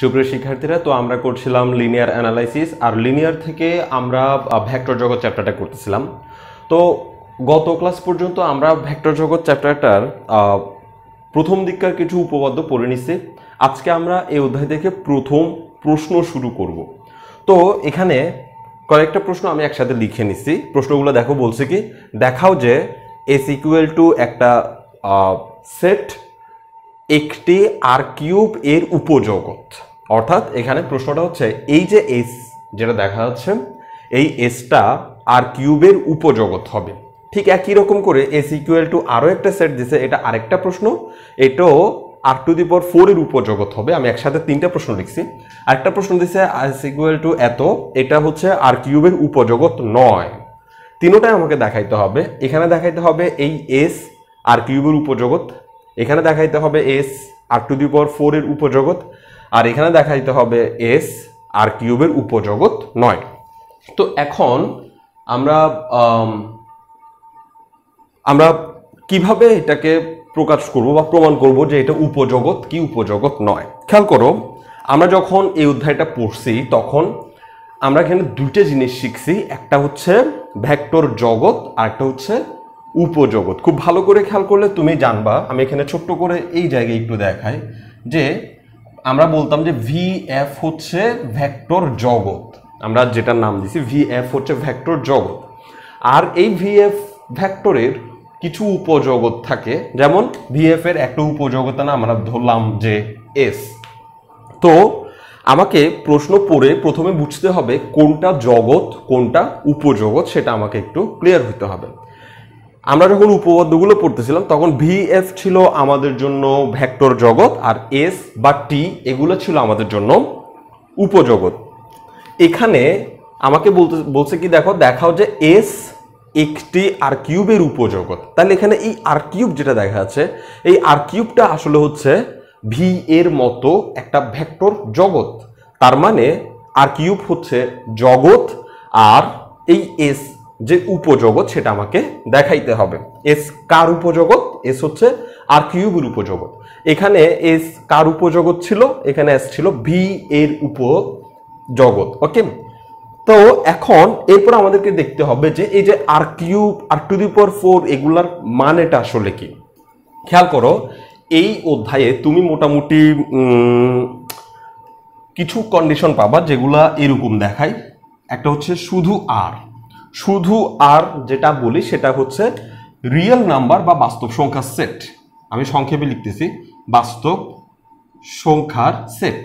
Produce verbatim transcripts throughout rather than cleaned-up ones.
সুপ্রিয় শিক্ষার্থীরা, তো আমরা করছিলাম লিনিয়ার অ্যানালাইসিস, আর লিনিয়ার থেকে আমরা ভেক্টর জগৎ চ্যাপ্টারটা করতেছিলাম। তো গত ক্লাস পর্যন্ত আমরা ভেক্টর জগৎ চ্যাপ্টারটার প্রথম দিককার কিছু উপপাদ্য পড়ে নিছি। আজকে আমরা এই অধ্যায় থেকে প্রথম প্রশ্ন শুরু করব। তো এখানে কয়েকটা প্রশ্ন আমি একসাথে লিখে নিছি। প্রশ্নগুলো দেখো, বলছে কি, দেখাও যে এস ইকুয়াল টু একটা সেট একটি আর কিউব এর উপজগৎ। অর্থাৎ এখানে প্রশ্নটা হচ্ছে এই যে এস যেটা দেখা যাচ্ছে, এই এসটা আর কিউবের উপজগৎ হবে। ঠিক একই রকম করে এস ইকুয়াল টু আরও একটা সেট দিছে, এটা আরেকটা প্রশ্ন, এটাও আর টু দি পাওয়ার ফোরের উপজগৎ হবে। আমি একসাথে তিনটা প্রশ্ন লিখছি। আরেকটা প্রশ্ন দিছে এস ইকুয়াল টু এত, এটা হচ্ছে আর কিউবের উপজগৎ নয়। তিনোটাই আমাকে দেখাইতে হবে। এখানে দেখাইতে হবে এই এস আর কিউবের উপজগৎ, এখানে দেখাইতে হবে এস আর টু দি পাওয়ার ফোরের উপজগৎ, আর এখানে দেখাইতে হবে এস আর কিউবের উপজগৎ নয়। তো এখন আমরা আমরা কিভাবে এটাকে প্রকাশ করব বা প্রমাণ করব যে এটা উপজগৎ কি উপজগৎ নয়। খেয়াল করো, আমরা যখন এই অধ্যায়টা পড়ছি তখন আমরা এখানে দুইটা জিনিস শিখছি, একটা হচ্ছে ভেক্টর জগৎ আর একটা হচ্ছে উপজগৎ। খুব ভালো করে খেয়াল করলে তুমি জানবা। আমি এখানে ছোট্ট করে এই জায়গায় একটু দেখাই যে আমরা বলতাম যে ভি এফ হচ্ছে ভেক্টর জগৎ, আমরা যেটার নাম দিছি ভি এফ হচ্ছে ভেক্টর জগৎ। আর এই ভি এফ ভেক্টরের কিছু উপজগৎ থাকে, যেমন ভি এফ এর একটা উপজগতের নাম আমরা ধরলাম যে এস। তো আমাকে প্রশ্ন পড়ে প্রথমে বুঝতে হবে কোনটা জগৎ কোনটা উপজগৎ, সেটা আমাকে একটু ক্লিয়ার হতে হবে। আমরা যখন উপপাদ্যগুলো পড়তেছিলাম তখন ভি এফ ছিল আমাদের জন্য ভেক্টর জগৎ, আর এস বা টি এগুলো ছিল আমাদের জন্য উপজগৎ। এখানে আমাকে বলতে বলছে কি, দেখো দেখাও যে এস একটি আর কিউবের উপজগৎ। তাহলে এখানে এই আর কিউব যেটা দেখা যাচ্ছে, এই আর কিউবটা আসলে হচ্ছে ভি এর মতো একটা ভেক্টর জগৎ। তার মানে আর কিউব হচ্ছে জগৎ, আর এই এস যে উপজগৎ সেটা আমাকে দেখাইতে হবে। এস কার উপজগৎ? এস হচ্ছে আর কিউবের উপজগৎ। এখানে এস কার উপজগৎ ছিল? এখানে এস ছিল ভি এর উপজগৎ। ওকে, তো এখন এরপর আমাদেরকে দেখতে হবে যে এই যে R cube R to the power four এগুলার মানেটা আসলে কি। খেয়াল করো, এই অধ্যায়ে তুমি মোটামুটি কিছু কন্ডিশন পাবা যেগুলা এরকম দেখায়। একটা হচ্ছে শুধু আর, শুধু আর যেটা বলি সেটা হচ্ছে রিয়েল নাম্বার বা বাস্তব সংখ্যার সেট। আমি সংক্ষেপে লিখতেছি বাস্তব সংখ্যার সেট।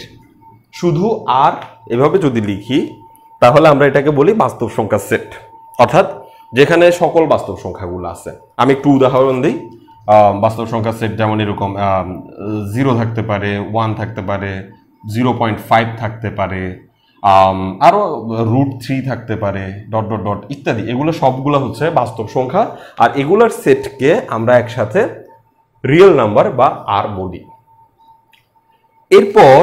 শুধু আর এভাবে যদি লিখি তাহলে আমরা এটাকে বলি বাস্তব সংখ্যার সেট, অর্থাৎ যেখানে সকল বাস্তব সংখ্যাগুলো আছে। আমি একটু উদাহরণ দিই। বাস্তব সংখ্যার সেট যেমন এরকম জিরো থাকতে পারে, ওয়ান থাকতে পারে, জিরো পয়েন্ট ফাইভ থাকতে পারে, আরও রুট থ্রি থাকতে পারে, ডট ডট ডট ইত্যাদি। এগুলো সবগুলো হচ্ছে বাস্তব সংখ্যা, আর এগুলোর সেটকে আমরা একসাথে রিয়েল নাম্বার বা আর বলি। এরপর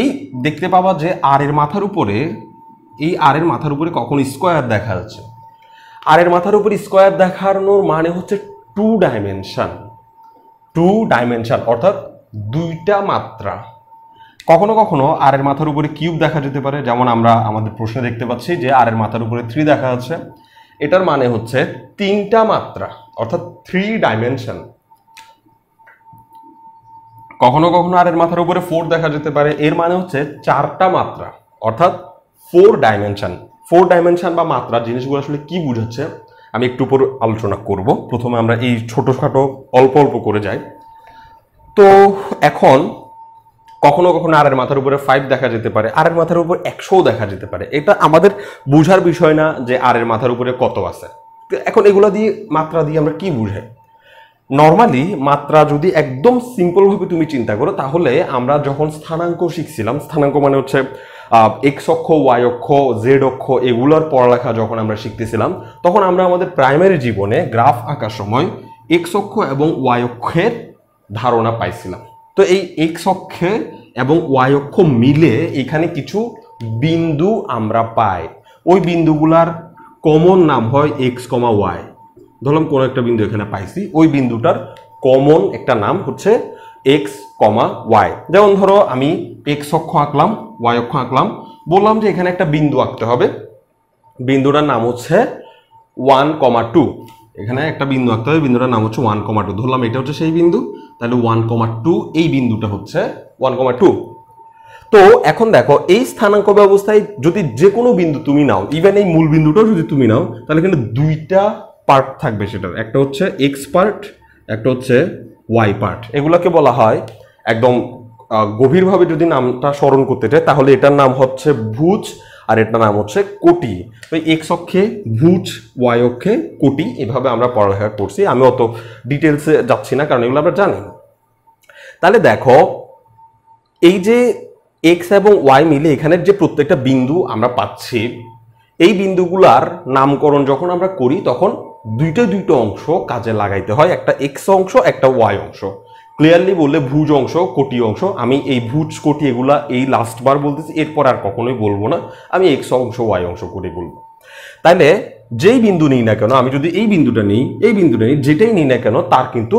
এই দেখতে পাবা যে আর এর মাথার উপরে, এই আর এর মাথার উপরে কখন স্কোয়ার দেখা যাচ্ছে। আর এর মাথার উপরে স্কোয়ার দেখানোর মানে হচ্ছে টু ডাইমেনশন। টু ডাইমেনশন অর্থাৎ দুইটা মাত্রা। কখনো কখনো আর এর মাথার উপরে কিউব দেখা যেতে পারে, যেমন আমরা আমাদের প্রশ্নে দেখতে পাচ্ছি যে আর এর মাথার উপরে থ্রি দেখা যাচ্ছে। এটার মানে হচ্ছে তিনটা মাত্রা, অর্থাৎ থ্রি ডাইমেনশন। কখনো কখনো আর এর মাথার উপরে ফোর দেখা যেতে পারে, এর মানে হচ্ছে চারটা মাত্রা, অর্থাৎ ফোর ডাইমেনশন। ফোর ডাইমেনশন বা মাত্রা জিনিসগুলো আসলে কি বুঝাচ্ছে আমি একটু পর আলোচনা করব। প্রথমে আমরা এই ছোটোখাটো অল্প অল্প করে যাই। তো এখন কখনো কখনো আর এর মাথার উপরে ফাইভ দেখা যেতে পারে, আর এর মাথার উপর একশোও দেখা যেতে পারে। এটা আমাদের বুঝার বিষয় না যে আর এর মাথার উপরে কত আছে। এখন এগুলো দিয়ে মাত্রা দিয়ে আমরা কি বুঝাই? নর্মালি মাত্রা যদি একদম সিম্পলভাবে তুমি চিন্তা করো, তাহলে আমরা যখন স্থানাঙ্ক শিখছিলাম, স্থানাঙ্ক মানে হচ্ছে এক্স অক্ষ, ওয়াই অক্ষ, জেড অক্ষ, এগুলোর পড়ালেখা যখন আমরা শিখতেছিলাম তখন আমরা আমাদের প্রাইমারি জীবনে গ্রাফ আঁকার সময় এক্স অক্ষ এবং ওয়াই অক্ষের ধারণা পাইছিলাম। তো এই এক্স অক্ষে এবং ওয়াই অক্ষ মিলে এখানে কিছু বিন্দু আমরা পাই, ওই বিন্দুগুলার কমন নাম হয় এক্স কমা ওয়াই। ধরলাম কোনো একটা বিন্দু এখানে পাইছি, ওই বিন্দুটার কমন একটা নাম হচ্ছে এক্স कमा वाई जेमन धरो आमी एक्स अक्ष आंकलाम वाई अक्ष आंकलाम बोललाम जे एखाने एकटा बिंदु आंकते होबे बिंदुटार नाम होच्छे वन कमा टू एखाने एकटा बिंदु आंकते होबे बिंदुटार नाम होच्छे वन कमा टू धरलाम एटा होच्छे सेई बिंदु ताहले वन कमा टू एई बिंदुटा होच्छे वन कमा टू तो एखन देखो एई स्थानांक अवस्थाय जदि जे कोनो बिंदु तुमी नाओ इवेन एई मूल बिंदुटाओ जदि तुमी नाओ ताहले किन्तु दुइटा पार्ट थाकबे सेटार एकटा होच्छे एक्स पार्ट एकटा होच्छे वाई पार्ट एगुलाके बला हय एकदम गभीर भावे जदि नामटा स्मरण करते चाय ताहले एटार नाम होच्छे भुज और एटार नाम होच्छे कोटी तो एक्स अक्षे भुज वाई अक्षे कोटी एभावे आमरा पढ़ालेखा करछि आमि अत डिटेलसे जाच्छि ना कारण एगुलो आमरा जानि ताहले देखो एई जे एक्स एबं वाई मिले एखाने जे प्रत्येकटा बिंदु आमरा पाচ্ছি এই बिंदुगुलार नामकरण যখন আমরা করি তখন দুইটা দুইটা অংশ কাজে লাগাইতে হয় একটা x অংশ একটা y অংশ ক্লিয়ারলি বলে ভুজ অংশ কোটি অংশ আমি এই ভুজ কোটি এগুলা এই লাস্ট বার বলতেছি এরপর আর কখনোই বলবো না আমি x অংশ y অংশ করে বলবো তাহলে যেই বিন্দু নেই না কেন আমি যদি এই বিন্দুটা নেই এই বিন্দুটা নেই যেটাই নেই না কেন তার কিন্তু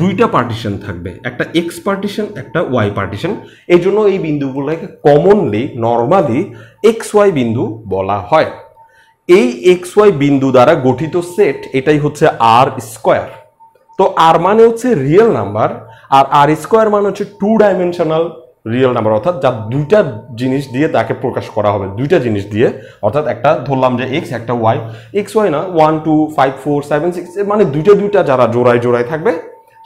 দুইটা পার্টিশন থাকবে একটা x পার্টিশন একটা y পার্টিশন এইজন্য এই বিন্দুগুলোকে কমনলি নরমালি xy বিন্দু বলা হয় एक्स वाई बिंदु द्वारा गठित तो सेट एटाई होच्छे आर स्क्वायर तो आर माने होच्छे रियल नम्बर और आर स्क्वायर माने होच्छे टू डायमेंशनल रियल नम्बर अर्थात जा दुइटा जिनिस दिए ताके प्रकाश करा होबे दुइटा जिनिस दिए अर्थात एकटा धरलाम जे एक्स एकटा वाई एक्स वाई ना one two five four seven six माने दुइटा दुइटा जारा जोड़ाय जोड़ाय थाकबे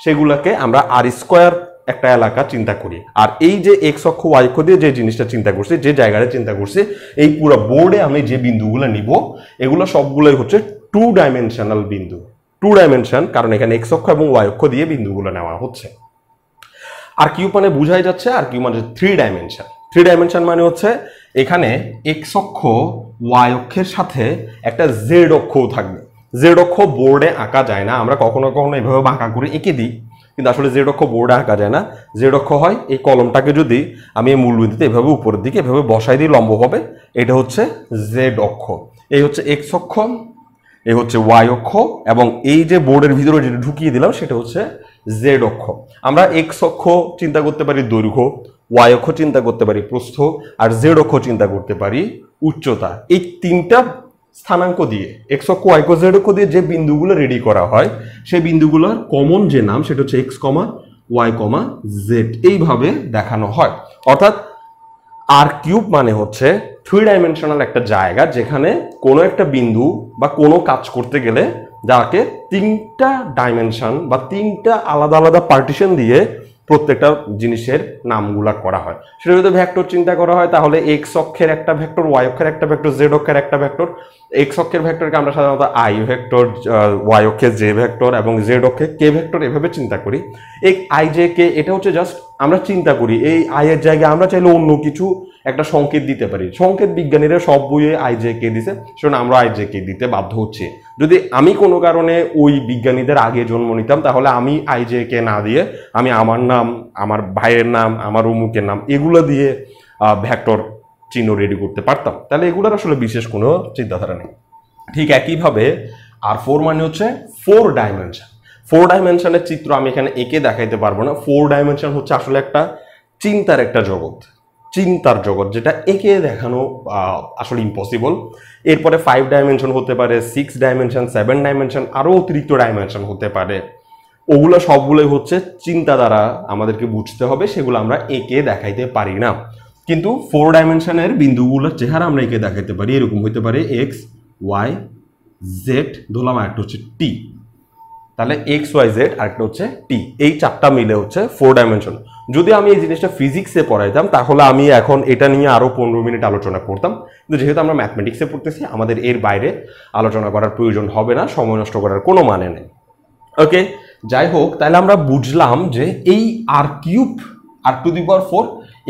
सेगुलोके आमरा आर स्क्वायर एकटा एलाका चिंता करी और ये जे एक्स अक्ष वाई अक्ष दिए जे जिनिसटा चिंता करछि जे जायगाटा चिंता करछि एई पुरो बोर्डे आमि जे बिंदुगुलो निब एगुलो सबगुलोई होच्छे टू डायमेंशनल बिंदु टू डायमेंशन कारण एखाने एक्स अक्ष एबं वाई अक्ष दिए बिंदुगुलो नेওয়া হচ্ছে আর কিউ মানে বোঝাই যাচ্ছে আর কিউ মানে थ्री डायमेंशन थ्री डायमेंशन মানে হচ্ছে এখানে एक्स अक्ष वाई অক্ষের সাথে একটা z অক্ষও থাকবে z অক্ষ বোর্ডে আঁকা যায় না আমরা কখনো কখনো এইভাবে বাঁকা করে এঁকে দিই जेड अक्ष बोर्ड आँका जाए ना जेड अक्ष है कलमटाके जदि आमि मूलबिंदुते एभावे ऊपर दिके एभावे बसाई दिई लम्बभावे एटा होच्छे जेड अक्ष एई होच्छे एक्स अक्ष एई होच्छे वाई अक्ष एबं एई जे बोर्डेर भितरे जेटा ढुकिए दिलाम सेटा होच्छे जेड अक्ष आमरा एक्स अक्ष चिंता करते पारी दैर्घ्य वाई अक्ष चिंता करते पारी प्रस्थ और जेड अक्ष चिंता करते पारी उच्चता एई तीनटा स्थानांक दिए एक्स अक्ष वाई अक्ष जेड अक्ष दिए जे बिंदुगुलो रेडी करा हय सेई बिंदुगुलोर कमन जे नाम सेटा हच्छे एक्स कमा वाई कमा जेड एइभावे देखानो हय अर्थात आर किউব माने हच्छे थ्री डायमेंशनल एकटा जायगा जेखाने कोनो एकटा बिंदु बा कोनो काज करते गेले जाके तीनटा डायमेंशन बा तीनटा आलादा आलादा पार्टिशन दिए प्रत्येकटा जिनिसेर नामगुला करा हय सेटा यदि वेक्टर चिंता करा हय ताहले एक्स अक्षेर एकटा वेक्टर वाई अक्षेर एकटा वेक्टर जेड अक्षेर एकटा वेक्टर एक्स अक्षेर वेक्टरকে আমরা সাধারণত আই ভেক্টর ওয়াই অক্ষে জে ভেক্টর এবং জেড অক্ষে কে ভেক্টর এভাবে চিন্তা করি এই আই জে কে এটা হচ্ছে জাস্ট আমরা চিন্তা করি এই আই এর জায়গায় আমরা চাইলে অন্য কিছু একটা সংকেত দিতে পারি সংকেত বিজ্ঞানীরা সব বইয়ে আই জে কে দিয়েছে শুন আমরা আই জে কে দিতে বাধ্য হচ্ছে যদি আমি কোনো কারণে ওই বিজ্ঞানীদের আগে জন্ম নিতাম তাহলে আমি আই জে কে না দিয়ে আমি আমার নাম আমার ভাইয়ের নাম আমার অমুকের নাম এগুলো দিয়ে ভেক্টর चिन्ह रेडी करते पारতাম তাহলে এগুলার আসলে বিশেষ কোনো চিন্তাধারা নেই ঠিক একই ভাবে আর फोर মানে হচ্ছে फोर ডাইমেনশন फोर ডাইমেনশনের চিত্র আমি এখানে একে দেখাইতে পারবো না फोर ডাইমেনশন হচ্ছে আসলে একটা চিন্তার একটা জগৎ চিন্তার জগৎ যেটা একে দেখানো আসলে ইম্পসিবল এরপরে फाइव ডাইমেনশন হতে পারে सिक्स ডাইমেনশন सेवन ডাইমেনশন আরো অতিরিক্ত ডাইমেনশন হতে পারে ওগুলা সবগুলাই হচ্ছে চিন্তা দ্বারা আমাদেরকে বুঝতে হবে সেগুলো আমরা একে দেখাইতে পারি না किन्तु फोर डायमेंशनের बिंदुगुलोर चेहरा आमरा एके देखाते पारी एरकम होते पारे एक्स वाई जेड धरलाम आरेकटा होच्छे टी ताहले एक्स वाई जेड आरेकटा होच्छे टी एई चारटा मिले होच्छे फोर डायमेंशन যদি আমি এই জিনিসটা ফিজিক্সে পড়াইতাম তাহলে আমি এখন এটা নিয়ে আরো পনেরো মিনিট আলোচনা করতাম কিন্তু যেহেতু আমরা ম্যাথমেটিক্সে পড়তেছি আমাদের এর বাইরে আলোচনা করার প্রয়োজন হবে না সময় নষ্ট করার কোনো মানে নেই ওকে যাই হোক তাহলে আমরা বুঝলাম যে এই R cube R to the power four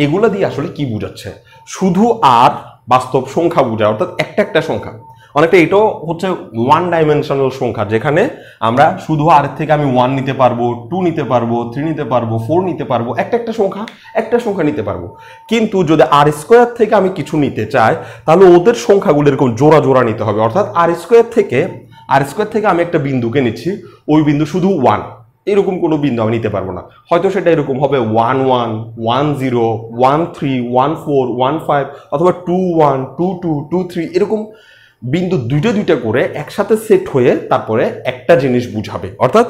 एगुला दिए आसले कि बुझाচ্ছে শুধু আর বাস্তব সংখ্যা বোঝা অর্থাৎ একটা একটা সংখ্যা অনেকটা এটাও হচ্ছে ওয়ান ডাইমেনশনাল সংখ্যা যেখানে আমরা শুধু আর থেকে আমি ওয়ান নিতে পারবো টু নিতে পারবো থ্রি নিতে পারবো फोर নিতে পারবো একটা একটা সংখ্যা একটা সংখ্যা নিতে পারবো কিন্তু যদি আর স্কয়ার থেকে আমি কিছু নিতে চাই তাহলে ওদের সংখ্যাগুলো এরকম জোড়া জোড়া নিতে হবে অর্থাৎ আর স্কয়ার থেকে আর স্কয়ার থেকে আমি একটা বিন্দুকে নিচ্ছি ওই বিন্দু শুধু ওয়ান এরকম কোনো বিন্দু আমি নিতে পারবো না। হয়তো সেটা এরকম হবে one one one zero one three one four one five অথবা two one two two two three, এরকম বিন্দু দুইটা দুইটা করে একসাথে সেট হয়ে তারপরে একটা জিনিস বুঝাবে। অর্থাৎ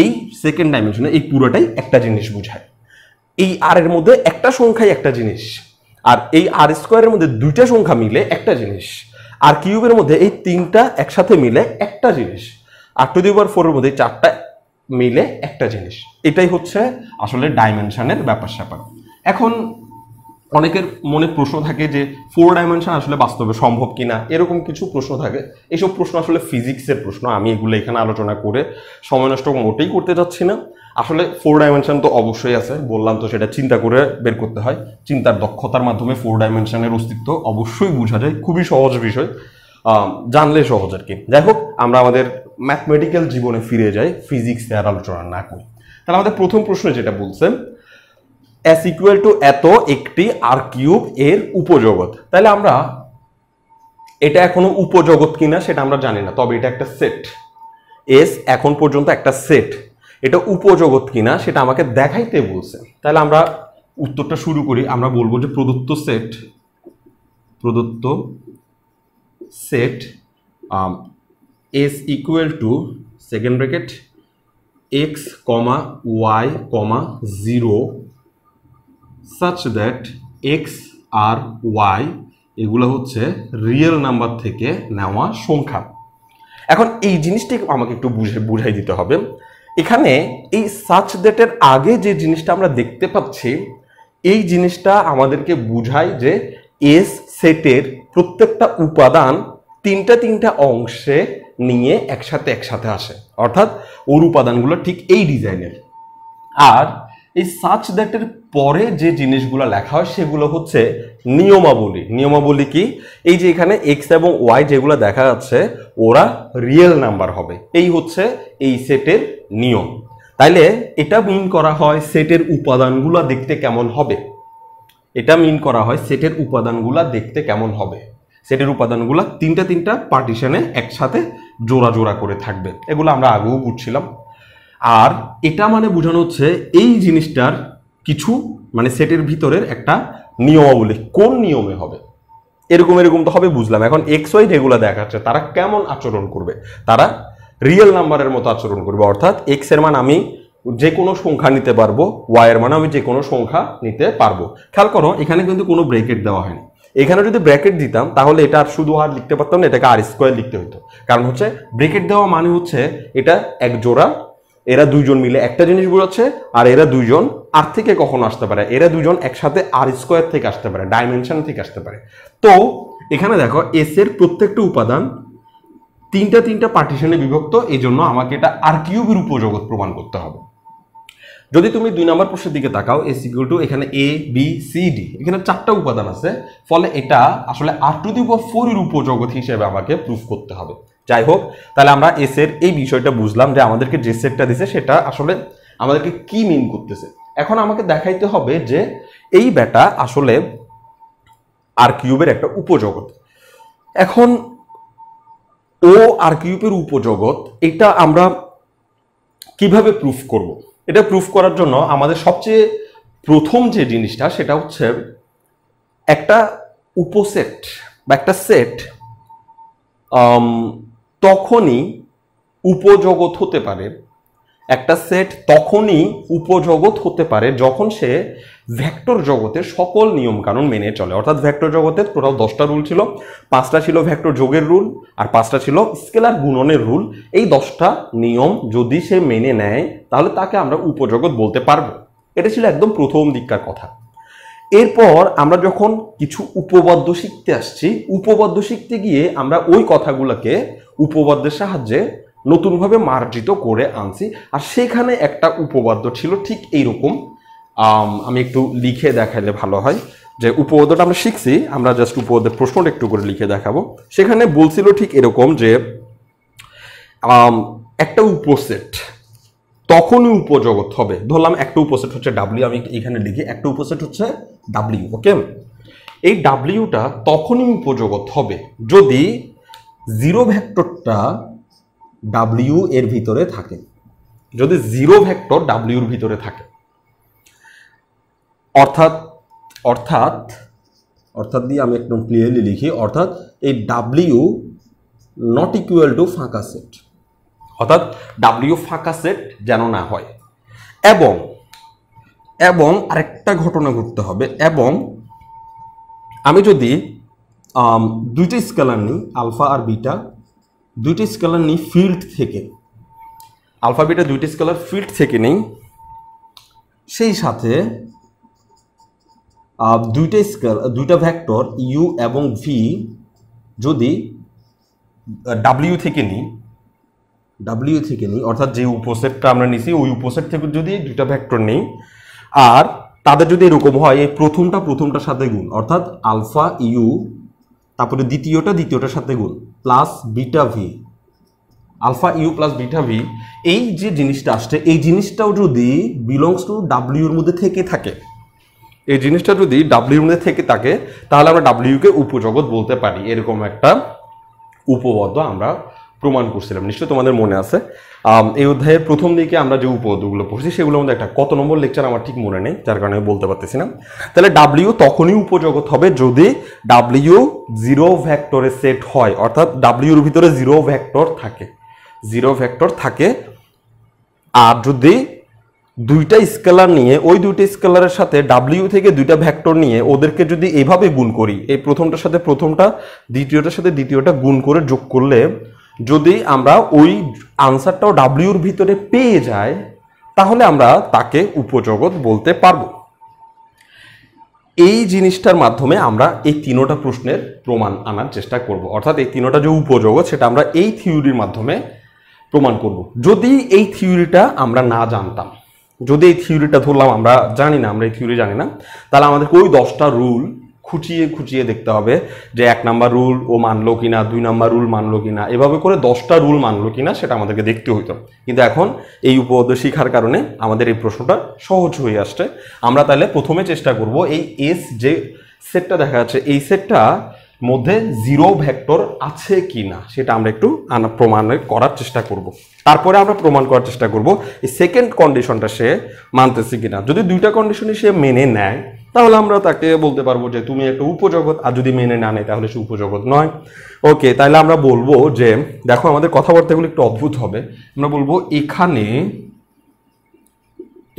এই সেকেন্ড ডাইমেনশনে এই পুরোটাই একটা জিনিস বুঝায়। এই আর এর মধ্যে একটা সংখ্যাই একটা জিনিস, আর এই আর স্কোয়ারের মধ্যে দুইটা সংখ্যা মিলে একটা জিনিস, আর কিউবের মধ্যে এই তিনটা একসাথে মিলে একটা জিনিস, আর টু দি পাওয়ার ফোর এর মধ্যে চারটা মিলে একটা জিনিস। এটাই হচ্ছে আসলে ডাইমেনশনের ব্যাপার স্যাপার। এখন অনেকের মনে প্রশ্ন থাকে যে ফোর ডাইমেনশন আসলে বাস্তবে সম্ভব কিনা, এরকম কিছু প্রশ্ন থাকে। এইসব প্রশ্ন আসলে ফিজিক্সের প্রশ্ন, আমি এগুলো এখানে আলোচনা করে সময় নষ্ট মোটেই করতে যাচ্ছি না। আসলে ফোর ডাইমেনশন তো অবশ্যই আছে, বললাম তো সেটা চিন্তা করে বের করতে হয়। চিন্তার দক্ষতার মাধ্যমে ফোর ডাইমেনশনের অস্তিত্ব অবশ্যই বোঝা যায়, খুবই সহজ বিষয়, জানলে সহজ আর কি। যাই হোক, আমরা আমাদের ম্যাথমেটিক্যাল জীবনে ফিরে যাই, ফিজিক্স আর আলোচনা না করি। তাহলে আমাদের প্রথম প্রশ্ন যেটা বলছে, এস ইকুয়াল টু এত একটি আর কিউব এর উপজগৎ। তাহলে আমরা এটা এখনো উপজগৎ কিনা সেটা আমরা জানি না, তবে এটা একটা সেট, এস এখন পর্যন্ত একটা সেট, এটা উপজগৎ কিনা সেটা আমাকে দেখাইতে বলছে। তাহলে আমরা উত্তরটা শুরু করি। আমরা বলবো যে প্রদত্ত সেট, প্রদত্ত set S equal to second bracket x comma y comma zero such that x আর y এগুলো হচ্ছে রিয়েল নাম্বার থেকে নেওয়া সংখ্যা। এখন এই জিনিসটি আমাকে একটু বুঝে বুঝাই দিতে হবে। এখানে এই such that এর আগে যে জিনিসটা আমরা দেখতে পাচ্ছি, এই জিনিসটা আমাদেরকে বুঝায় যে s সেটের প্রত্যেকটা উপাদান তিনটা তিনটা অংশে নিয়ে একসাথে একসাথে আসে, অর্থাৎ ওর উপাদানগুলো ঠিক এই ডিজাইনের। আর এই such that এর পরে যে জিনিসগুলো লেখা হয় সেগুলো হচ্ছে নিয়মাবলী। নিয়মাবলী কি? এই যে এখানে এক্স এবং ওয়াই যেগুলো দেখা যাচ্ছে ওরা রিয়েল নাম্বার হবে, এই হচ্ছে এই সেটের নিয়ম। তাইলে এটা মিন করা হয় সেটের উপাদানগুলো দেখতে কেমন হবে, এটা মিন করা হয় সেটের উপাদানগুলো দেখতে কেমন হবে। সেটের উপাদানগুলো তিনটা তিনটা পার্টিশনে একসাথে জোড়া জোড়া করে থাকবে, এগুলো আমরা আগেও বুঝছিলাম। আর এটা মানে বোঝানো হচ্ছে এই জিনিসটার কিছু মানে সেটের ভিতরের একটা নিয়মাবলী, কোন নিয়মে হবে, এরকম এরকম তো হবে, বুঝলাম। এখন এক্স ওয়াই যেগুলো দেখাচ্ছে তারা কেমন আচরণ করবে, তারা রিয়েল নাম্বারের মতো আচরণ করবে, অর্থাৎ এক্স এর মান আমি যে কোনো সংখ্যা নিতে পারবো, ওয়াই এর মান আমি যে কোনো সংখ্যা নিতে পারবো। খেয়াল করো এখানে কিন্তু কোনো ব্র্যাকেট দেওয়া হয়নি, এখানে যদি ব্র্যাকেট দিতাম তাহলে এটা আর শুধু আর লিখতে পারতাম না, এটাকে আর স্কোয়ার লিখতে হতো। কারণ হচ্ছে ব্র্যাকেট দেওয়া মানে হচ্ছে এটা এক জোড়া, এরা দুইজন মিলে একটা জিনিস বোঝাচ্ছে, আর এরা দুইজন আর থেকে কখনো আসতে পারে, এরা দুজন একসাথে আর স্কোয়ার থেকে আসতে পারে, ডাইমেনশন থেকে আসতে পারে। তো এখানে দেখো এস এর প্রত্যেকটা উপাদান তিনটা তিনটা পার্টিশনে বিভক্ত, এই জন্য আমাকে এটা আর কিউবের উপজগৎ প্রমাণ করতে হবে। যদি তুমি দুই নম্বর প্রশ্নের দিকে তাকাও, এস ইকুয়াল টু এখানে এ বি সি ডি, এখানে চারটা উপাদান আছে, ফলে এটা আসলে আর টু দি পাওয়ার ফোর এর উপজগৎ হিসেবে আমাকে প্রুফ করতে হবে। যাই হোক, তাহলে আমরা এস এর এই বিষয়টা বুঝলাম যে আমাদেরকে যে সেটটা দিছে সেটা আসলে আমাদেরকে কি মিন করতেছে। এখন আমাকে দেখাইতে হবে যে এই ব্যাটা আসলে আর কিউবের একটা উপজগৎ। এখন ও আর কিউবের উপজগৎ, এটা আমরা কিভাবে প্রুফ করব? এটা প্রুফ করার জন্য আমাদের সবচেয়ে প্রথম যে জিনিসটা সেটা হচ্ছে একটা উপসেট বা একটা সেট তখনই উপজগৎ হতে পারে, একটা সেট তখনই উপজগৎ হতে পারে যখন সে ভেক্টর জগতের সকল নিয়মকানুন মেনে চলে। অর্থাৎ ভেক্টর জগতের টোটাল দশটা রুল ছিল, পাঁচটা ছিল ভেক্টর যোগের রুল আর পাঁচটা ছিল স্কেলার গুণনের রুল। এই দশটা নিয়ম যদি সে মেনে নেয় তাহলে তাকে আমরা উপজগৎ বলতে পারবো। এটা ছিল একদম প্রথম দিককার কথা। এরপর আমরা যখন কিছু উপপাদ্য শিখতে আসছি, উপপাদ্য শিখতে গিয়ে আমরা ওই কথাগুলোকে উপপাদ্যের সাহায্যে নতুনভাবে মার্জিত করে আনছি। আর সেখানে একটা উপপাদ্য ছিল ঠিক এইরকম, আমি একটু লিখে দেখাইলে ভালো হয়। যে উপপাদ্যটা আমরা শিখছি, আমরা জাস্ট উপপাদ্যের প্রশ্নটা একটু করে লিখে দেখাবো। সেখানে বলছিল ঠিক এরকম যে একটা উপসেট তখনই উপজগৎ হবে, ধরলাম একটা উপসেট হচ্ছে ডাব্লিউ, আমি এখানে লিখি একটা উপসেট হচ্ছে ডাব্লিউ, ওকে। এই ডাব্লিউটা তখনই উপজগৎ হবে যদি জিরো ভেক্টরটা ডাব্লিউ এর ভিতরে থাকে, যদি জিরো ভেক্টর w এর ভিতরে থাকে অর্থাৎ অর্থাৎ অর্থাৎ দিয়ে আমি একদম ক্লিয়ারলি লিখি অর্থাৎ এই w not equal to ফাঁকা সেট অর্থাৎ w ফাঁকা সেট যেন না হয় এবং এবং আরেকটা ঘটনা ঘটতে হবে এবং আমি যদি দুইটা স্কেলার নিই আলফা আর বিটা দুইটা স্কেলার নিই ফিল্ড থেকে আলফা বিটা দুইটা স্কেলার ফিল্ড থেকে নেই সেই সাথে দুইটা স্কেলার দুইটা ভেক্টর ইউ এবং ভি যদি ডাব্লিউ থেকে নিই ডাব্লিউ থেকে নিই অর্থাৎ যে উপসেটটা আমরা নিছি ওই উপসেট থেকে যদি দুইটা ভেক্টর নেই আর তাদের যদি এরকম হয় এই প্রথমটা প্রথমটার সাথে গুণ অর্থাৎ আলফা ইউ তারপরে দ্বিতীয়টা দ্বিতীয়টার সাথে গুণ plus beta v alpha you plus beta V এই যে জিনিসটা আসছে এই জিনিসটাও যদি বিলংস টু ডাব্লিউর মধ্যে থেকে থাকে এই জিনিসটা যদি ডাব্লিউর মধ্যে থেকে থাকে তাহলে আমরা ডাব্লিউকে উপজগৎ বলতে পারি এরকম একটা উপপাদ্য আমরা প্রমাণ করছিলাম নিশ্চয়ই তোমাদের মনে আছে এই অধ্যায়ের প্রথম দিকে আমরা যে উপপাদ্যগুলো পড়ছি সেগুলোর মধ্যে একটা কত নম্বর লেকচার আমার ঠিক মনে নেই যার কারণে বলতে পারতেছি না তাহলে ডাব্লিউ তখনই উপজগৎ হবে যদি ডাব্লিউ জিরো ভেক্টরে সেট হয় অর্থাৎ ডাব্লিউর ভিতরে জিরো ভেক্টর থাকে জিরো ভেক্টর থাকে আর যদি দুইটা স্কেলার নিয়ে ওই দুইটা স্কেলারের সাথে ডাব্লিউ থেকে দুইটা ভেক্টর নিয়ে ওদেরকে যদি এভাবে গুণ করি এই প্রথমটার সাথে প্রথমটা দ্বিতীয়টার সাথে দ্বিতীয়টা গুণ করে যোগ করলে যদি আমরা ওই আনসারটাও ডাব্লিউর ভিতরে পেয়ে যায় তাহলে আমরা তাকে উপজগৎ বলতে পারবো এই জিনিসটার মাধ্যমে আমরা এই তিনোটা প্রশ্নের প্রমাণ আনার চেষ্টা করব অর্থাৎ এই তিনোটা যে উপজগৎ সেটা আমরা এই থিওরির মাধ্যমে প্রমাণ করব যদি এই থিওরিটা আমরা না জানতাম যদি এই থিওরিটা ধরলাম আমরা জানি না আমরা এই থিওরি জানি না তাহলে আমাদের ওই দশটা রুল খুঁচিয়ে খুঁচিয়ে দেখতে হবে যে এক নাম্বার রুল ও মানলো কিনা দুই নাম্বার রুল মানলো কিনা এভাবে করে দশটা রুল মানলো কিনা সেটা আমাদেরকে দেখতে হইতো কিন্তু এখন এই উপপাদ্য শেখার কারণে আমাদের এই প্রশ্নটা সহজ হয়ে আসছে আমরা তাহলে প্রথমে চেষ্টা করব এই এস যে সেটটা দেখা যাচ্ছে এই সেটটা মধ্যে জিরো ভেক্টর আছে কিনা সেটা আমরা একটু প্রমাণ করার চেষ্টা করব তারপরে আমরা প্রমাণ করার চেষ্টা করব এই সেকেন্ড কন্ডিশনটা সে মানতেছে কিনা যদি দুইটা কন্ডিশনই সে মেনে নেয় তাহলে আমরা তাকে বলতে পারবো যে তুমি একটা উপজগৎ আর যদি মেনে না নেয় তাহলে সে উপজগৎ নয় ওকে তাহলে আমরা বলবো যে দেখো আমাদের কথাবার্তাগুলো একটু অদ্ভুত হবে আমরা বলবো এখানে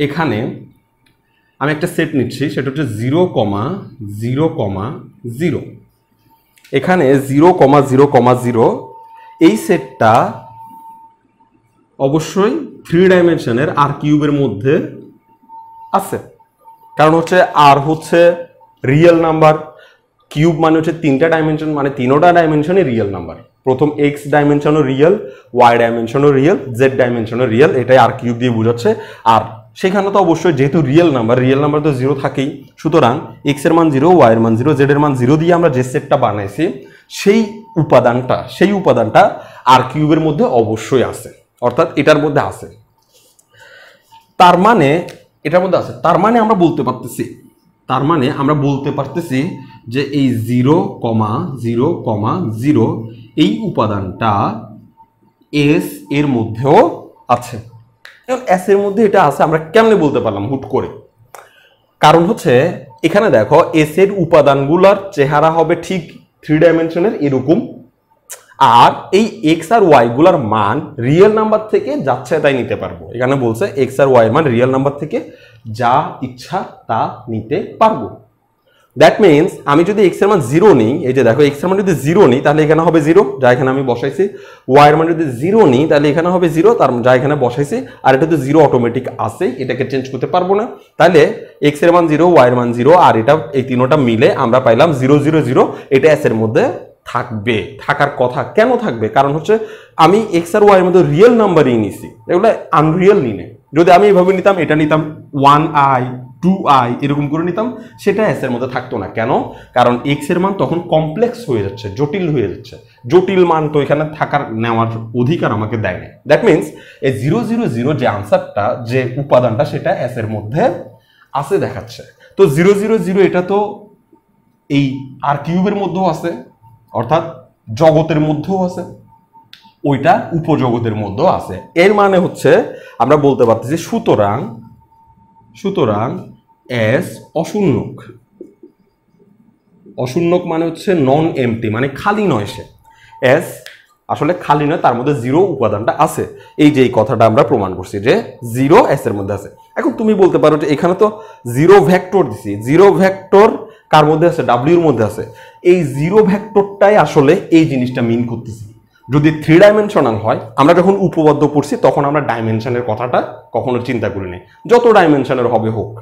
এখানে আমি একটা সেট নিচ্ছি সেটা হচ্ছে zero comma zero comma zero এখানে zero comma zero comma zero এই সেটটা অবশ্যই থ্রি ডাইমেনশনের আর কিউবের মধ্যে আছে কারণ হচ্ছে আর হচ্ছে রিয়েল নাম্বার কিউব মানে হচ্ছে তিনটা ডাইমেনশন মানে তিনোটা ডাইমেনশনই রিয়েল নাম্বার প্রথম এক্স ডাইমেনশনও রিয়েল ওয়াই ডাইমেনশনও রিয়েল জেড ডাইমেনশনও রিয়েল এটাই আর কিউব দিয়ে বোঝাচ্ছে আর সেখানে তো অবশ্যই যেহেতু রিয়েল নাম্বার রিয়েল নাম্বার তো জিরো থাকেই সুতরাং এক্সের মান জিরো ওয়াইয়ের মান জিরো জেডের মান জিরো দিয়ে আমরা যে সেটটা বানাইছি সেই উপাদানটা সেই উপাদানটা আর কিউবের মধ্যে অবশ্যই আছে অর্থাৎ এটার মধ্যে আছে তার মানে এটার মধ্যে আছে তার মানে আমরা বলতে পারতেছি তার মানে আমরা বলতে পারতেছি যে এই zero comma zero comma zero এই উপাদানটা এস এর মধ্যেও আছে এখন এস এর মধ্যে এটা আছে আমরা কেমনে বলতে পারলাম হুট করে কারণ হচ্ছে এখানে দেখো এস এর উপাদানগুলোর চেহারা হবে ঠিক থ্রি ডাইমেনশনের এরকম আর এই এক্স আর ওয়াই গুলার মান রিয়েল নাম্বার থেকে যাচ্ছে তাই নিতে পারবো এখানে বলছে এক্স আর ওয়াই মান রিয়েল নাম্বার থেকে যা ইচ্ছা তা নিতে পারবো দ্যাট মিনস আমি যদি এক্স এর মান জিরো নিই এই যে দেখো এক্স এর মান যদি জিরো নিই তাহলে এখানে হবে জিরো যা এখানে আমি বসাইছি ওয়াই এর মান যদি জিরো নিই তাহলে এখানে হবে জিরো তার যা এখানে বসাইছি আর এটা তো জিরো অটোমেটিক আছে এটাকে চেঞ্জ করতে পারবো না তাহলে এক্স এর মান জিরো ওয়াই এর মান জিরো আর এটা এই তিনোটা মিলে আমরা পাইলাম জিরো জিরো জিরো এটা এস এর মধ্যে থাকবে থাকার কথা কেন থাকবে কারণ হচ্ছে আমি এক্স আর ওয়াই এর মধ্যে রিয়েল নাম্বারই নিছি এগুলো আনরিয়েল নিনে যদি আমি এভাবে নিতাম এটা নিতাম ওয়ান আই টু আই এরকম করে নিতাম সেটা এস এর মধ্যে থাকতো না কেন কারণ এক্স এর মান তখন কমপ্লেক্স হয়ে যাচ্ছে জটিল হয়ে যাচ্ছে জটিল মান তো এখানে থাকার নেওয়ার অধিকার আমাকে দেয় না দ্যাট মিনস এই জিরো জিরো জিরো যে আনসারটা যে উপাদানটা সেটা এস এর মধ্যে আছে দেখাচ্ছে তো জিরো জিরো জিরো এটা তো এই আর কিউবের মধ্যেও আছে অর্থাৎ জগতের মধ্যেও আছে ওইটা উপজগতের মধ্যে আছে। এর মানে হচ্ছে আমরা বলতে পারতেছি সুতরাং সুতরাং এস অশূন্যক। অশূন্যক মানে হচ্ছে নন এমটি, মানে খালি নয়। সে এস আসলে খালি নয়, তার মধ্যে জিরো উপাদানটা আছে। এই যে এই কথাটা আমরা প্রমাণ করছি যে জিরো এস এর মধ্যে আছে। এখন তুমি বলতে পারো যে এখানে তো জিরো ভেক্টর দিছি, জিরো ভেক্টর কার মধ্যে আছে? ডাব্লিউর মধ্যে আছে। এই জিরো ভেক্টরটাই আসলে এই জিনিসটা মিন করতেছি। যদি থ্রি ডাইমেনশনাল হয়, আমরা যখন উপপাদ্য পড়ছি তখন আমরা ডাইমেনশনের কথাটা কখনো চিন্তা করিনি। যত ডাইমেনশনের হবে হোক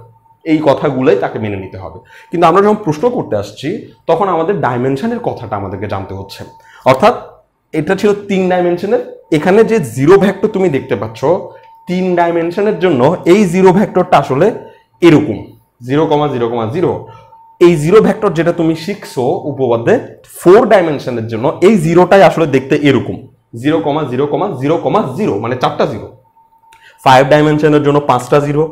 এই কথাগুলোই তাকে মেনে নিতে হবে। কিন্তু আমরা যখন প্রশ্ন করতে আসছি তখন আমাদের ডাইমেনশনের কথাটা আমাদেরকে জানতে হচ্ছে। অর্থাৎ এটা ছিল তিন ডাইমেনশনের, এখানে যে জিরো ভেক্টর তুমি দেখতে পাচ্ছ তিন ডাইমেনশনের জন্য এই জিরো ভেক্টরটা আসলে এরকম zero comma zero comma zero. এই জিরো ভেক্টর যেটা তুমি শিখছো উপপাদ্যে ফোর ডাইমেনশনের জন্য এই জিরোটাই আসলে দেখতে এরকম zero comma zero comma zero comma zero, মানে চারটা জিরো। ফাইভ ডাইমেনশনের জন্য পাঁচটা জিরো,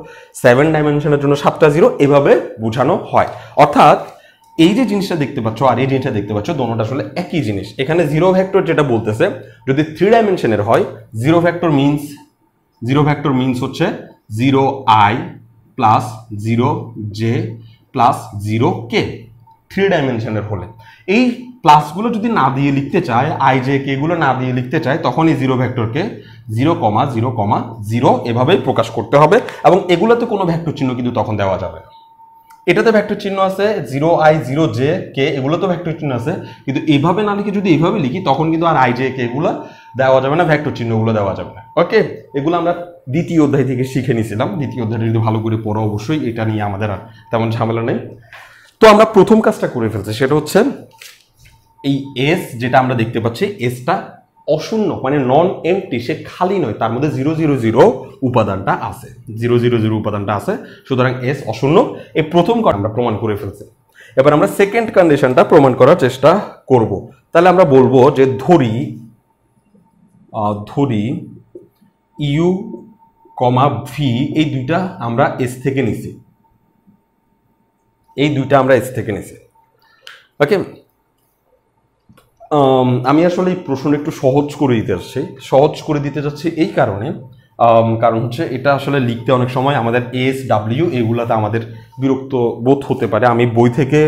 সেভেন ডাইমেনশনের জন্য সাতটা জিরো, এভাবে বোঝানো হয়। অর্থাৎ এই যে জিনিসটা দেখতে পাচ্ছ আর এই জিনিসটা দেখতে পাচ্ছ দোনোটা আসলে একই জিনিস। এখানে জিরো ভেক্টর যেটা বলতেছে যদি থ্রি ডাইমেনশনের হয় zero vector means zero vector means হচ্ছে zero i plus zero j plus zero k, three ডাইমেনশনের হলে। এই প্লাসগুলো যদি না দিয়ে লিখতে চায়, আই জে কেগুলো না দিয়ে লিখতে চায়, তখন এই জিরো ভেক্টরকে zero comma zero comma zero এভাবেই প্রকাশ করতে হবে। এবং এগুলোতে কোনো ভেক্টর চিহ্ন কিন্তু তখন দেওয়া যাবে না। এটাতে ভেক্টর চিহ্ন আছে, zero i zero j k এগুলো তো ভেক্টর চিহ্ন আছে, কিন্তু এইভাবে না লিখে যদি এইভাবে লিখি তখন কিন্তু আর আই জে কে এগুলো দেওয়া যাবে না, ভেক্টর চিহ্নগুলো দেওয়া যাবে না। ওকে, এগুলো আমরা দ্বিতীয় অধ্যায় থেকে শিখে নিয়েছিলাম। দ্বিতীয় অধ্যায়টা যদি ভালো করে পড়ো অবশ্যই এটা নিয়ে আমাদের আর তেমন ঝামেলা নেই। তো আমরা প্রথম কাজটা করে ফেলছি, সেটা হচ্ছে এই এস যেটা আমরা দেখতে পাচ্ছি এসটা অশূন্য, মানে নন এমটি, সে খালি নয়, তার মধ্যে জিরো জিরো জিরো উপাদানটা আছে, জিরো জিরো জিরো উপাদানটা আছে। সুতরাং এস অশূন্য। এই প্রথম কারণ আমরা প্রমাণ করে ফেলছি। এবার আমরা সেকেন্ড কন্ডিশনটা প্রমাণ করার চেষ্টা করব। তাহলে আমরা বলবো যে ধরি ধরি ইউ কমা ভি এই দুইটা আমরা এস থেকে নিছি, এই দুইটা আমরা এস থেকে নিছি। ওকে, আমি আসলে এই প্রশ্নটা একটু সহজ করে দিতে চাচ্ছি। সহজ করে দিতে চাচ্ছি এই কারণে, কারণ হচ্ছে এটা আসলে লিখতে অনেক সময় আমাদের এস ডাব্লিউ এগুলাতে আমাদের বিরক্ত বোধ হতে পারে। আমি বই থেকে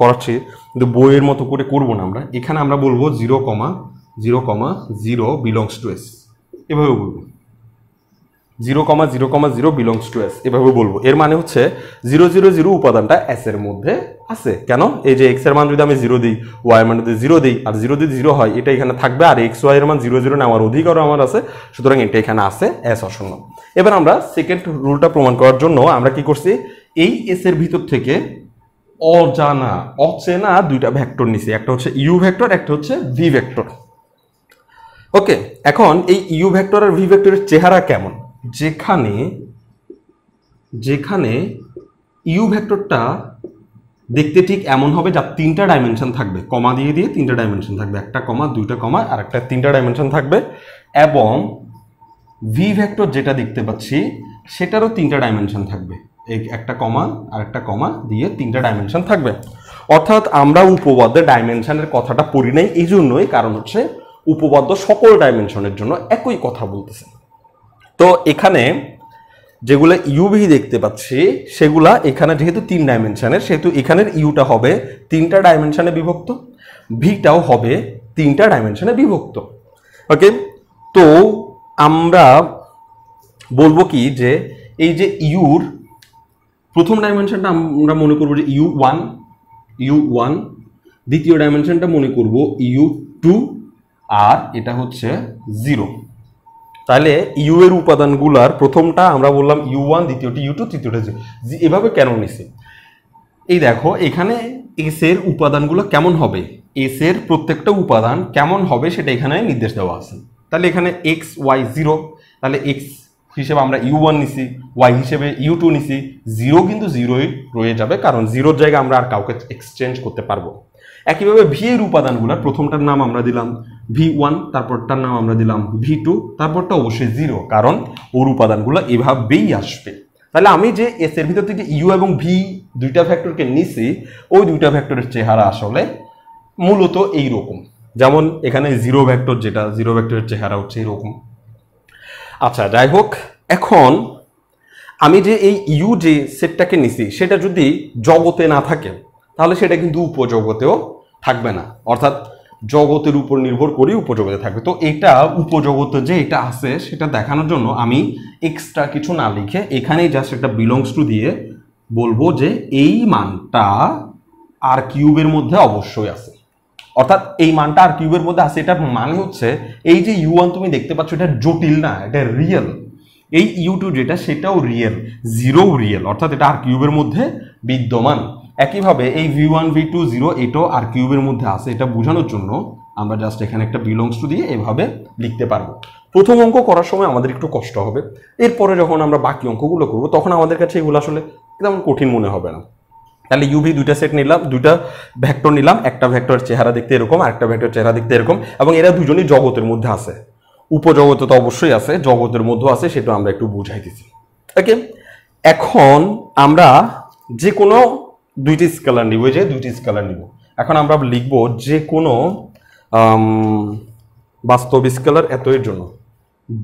করাচ্ছি কিন্তু বইয়ের মতো করে করবো না আমরা। এখানে আমরা বলবো zero comma zero comma zero belongs to S, এভাবে বলবো zero comma zero comma zero belongs to S, এভাবে বলবো। এর মানে হচ্ছে জিরো জিরো জিরো উপাদানটা এস এর মধ্যে আছে। কেন? এই যে এক্স এর মান যদি আমি জিরো দিই, ওয়াই এর মান যদি জিরো দিই, আর জিরো যদি জিরো হয় এটা এখানে থাকবে, আর এক্স ওয়াই এর মান জিরো জিরো নেওয়ার অধিকারও আমার আছে। সুতরাং এটা এখানে আছে, এস অশূন্য। এবার আমরা সেকেন্ড রুলটা প্রমাণ করার জন্য আমরা কি করছি, এই এস এর ভিতর থেকে অজানা অচেনা দুইটা ভেক্টর নিছি, একটা হচ্ছে ইউ ভেক্টর, একটা হচ্ছে ভি ভেক্টর। ওকে, এখন এই ইউ ভেক্টর আর ভি ভেক্টরের চেহারা কেমন? যেখানে যেখানে ইউ ভেক্টরটা দেখতে ঠিক এমন হবে যা তিনটা ডাইমেনশন থাকবে, কমা দিয়ে দিয়ে তিনটা ডাইমেনশন থাকবে, একটা কমা দুইটা কমা আর একটা তিনটা ডাইমেনশন থাকবে। এবং ভি ভেক্টর যেটা দেখতে পাচ্ছি সেটারও তিনটা ডাইমেনশন থাকবে, একটা কমা আর একটা কমা দিয়ে তিনটা ডাইমেনশন থাকবে। অর্থাৎ আমরা উপপাদ্যে ডাইমেনশনের কথাটা পড়ি নাই এই জন্যই, কারণ হচ্ছে উপপাদ্য সকল ডাইমেনশনের জন্য একই কথা বলতেছে। তো এখানে যেগুলো ইউভি দেখতে পাচ্ছি সেগুলা এখানে যেহেতু তিন ডাইমেনশানের সেহেতু এখানের ইউটা হবে তিনটা ডাইমেনশানে বিভক্ত, ভিটাও হবে তিনটা ডাইমেনশানে বিভক্ত। ওকে, তো আমরা বলবো কি যে এই যে ইউর প্রথম ডাইমেনশানটা আমরা মনে করবো যে ইউ ওয়ান ইউ ওয়ান দ্বিতীয় ডাইমেনশানটা মনে করবো ইউ টু, আর এটা হচ্ছে জিরো। তাহলে ইউ এর উপাদানগুলার প্রথমটা আমরা বললাম ইউ ওয়ান, দ্বিতীয়টি ইউ টু, তৃতীয়টা জিরো। এভাবে কেন নিছি? এই দেখো এখানে এস এর উপাদানগুলো কেমন হবে, এস এর প্রত্যেকটা উপাদান কেমন হবে সেটা এখানে নির্দেশ দেওয়া আছে। তাহলে এখানে এক্স ওয়াই জিরো, তাহলে এক্স হিসেবে আমরা ইউ ওয়ান নিছি, ওয়াই হিসেবে ইউ টু নিছি, জিরো কিন্তু জিরোই রয়ে যাবে, কারণ জিরোর জায়গায় আমরা আর কাউকে এক্সচেঞ্জ করতে পারবো। একইভাবে ভি এর উপাদানগুলো প্রথমটার নাম আমরা দিলাম ভি ওয়ান, তারপরটার নাম আমরা দিলাম ভি টু, তারপরটা অবশ্যই জিরো, কারণ ওর উপাদানগুলো এভাবেই আসবে। তাহলে আমি যে এস এর ভিতর থেকে ইউ এবং ভি দুইটা ভ্যাক্টরকে নিছি ওই দুইটা ভ্যাক্টরের চেহারা আসলে মূলত এইরকম। যেমন এখানে জিরো ভেক্টর যেটা জিরো ভেক্টরের চেহারা হচ্ছে এরকম। আচ্ছা যাই হোক, এখন আমি যে এই ইউ যে সেটটাকে নিছি সেটা যদি জগতে না থাকে তাহলে সেটা কিন্তু উপজগতেও থাকবে না, অর্থাৎ জগতের উপর নির্ভর করে উপজগতে থাকবে। তো এটা উপজগতে যে এটা আছে সেটা দেখানোর জন্য আমি এক্সট্রা কিছু না লিখে এখানেই জাস্ট একটা বিলংস টু দিয়ে বলবো যে এই মানটা আর কিউবের মধ্যে অবশ্যই আছে, অর্থাৎ এই মানটা আর কিউবের মধ্যে আছে। এটা মানে হচ্ছে এই যে ইউ ওয়ান তুমি দেখতে পাচ্ছ এটা জটিল না, এটা রিয়েল। এই ইউ টু যেটা সেটাও রিয়েল, জিরো রিয়েল, অর্থাৎ এটা আর কিউবের মধ্যে বিদ্যমান। একইভাবে এই v one v two zero এটাও আর কিউবের মধ্যে আছে। এটা বোঝানোর জন্য আমরা জাস্ট এখানে একটা বিলংস টু দিয়ে এভাবে লিখতে পারবো। প্রথম অঙ্ক করার সময় আমাদের একটু কষ্ট হবে, এরপরে যখন আমরা বাকি অঙ্কগুলো করবো তখন আমাদের কাছে এগুলো আসলে তেমন কঠিন মনে হবে না। তাহলে ইউভি দুইটা সেট নিলাম, দুইটা ভেক্টর নিলাম, একটা ভেক্টর চেহারা দেখতে এরকম আর একটা ভেক্টর চেহারা দেখতে এরকম, এবং এরা দুজনই জগতের মধ্যে আছে। উপজগতে তো অবশ্যই আছে, জগতের মধ্যেও আছে, সেটা আমরা একটু বুঝাই দিচ্ছি। ওকে, এখন আমরা যে কোনো দুইটি স্কেলার নিব, যে দুইটি স্কেলার নিব। এখন আমরা লিখব যে কোনো বাস্তব স্কেলার এতয়ের জন্য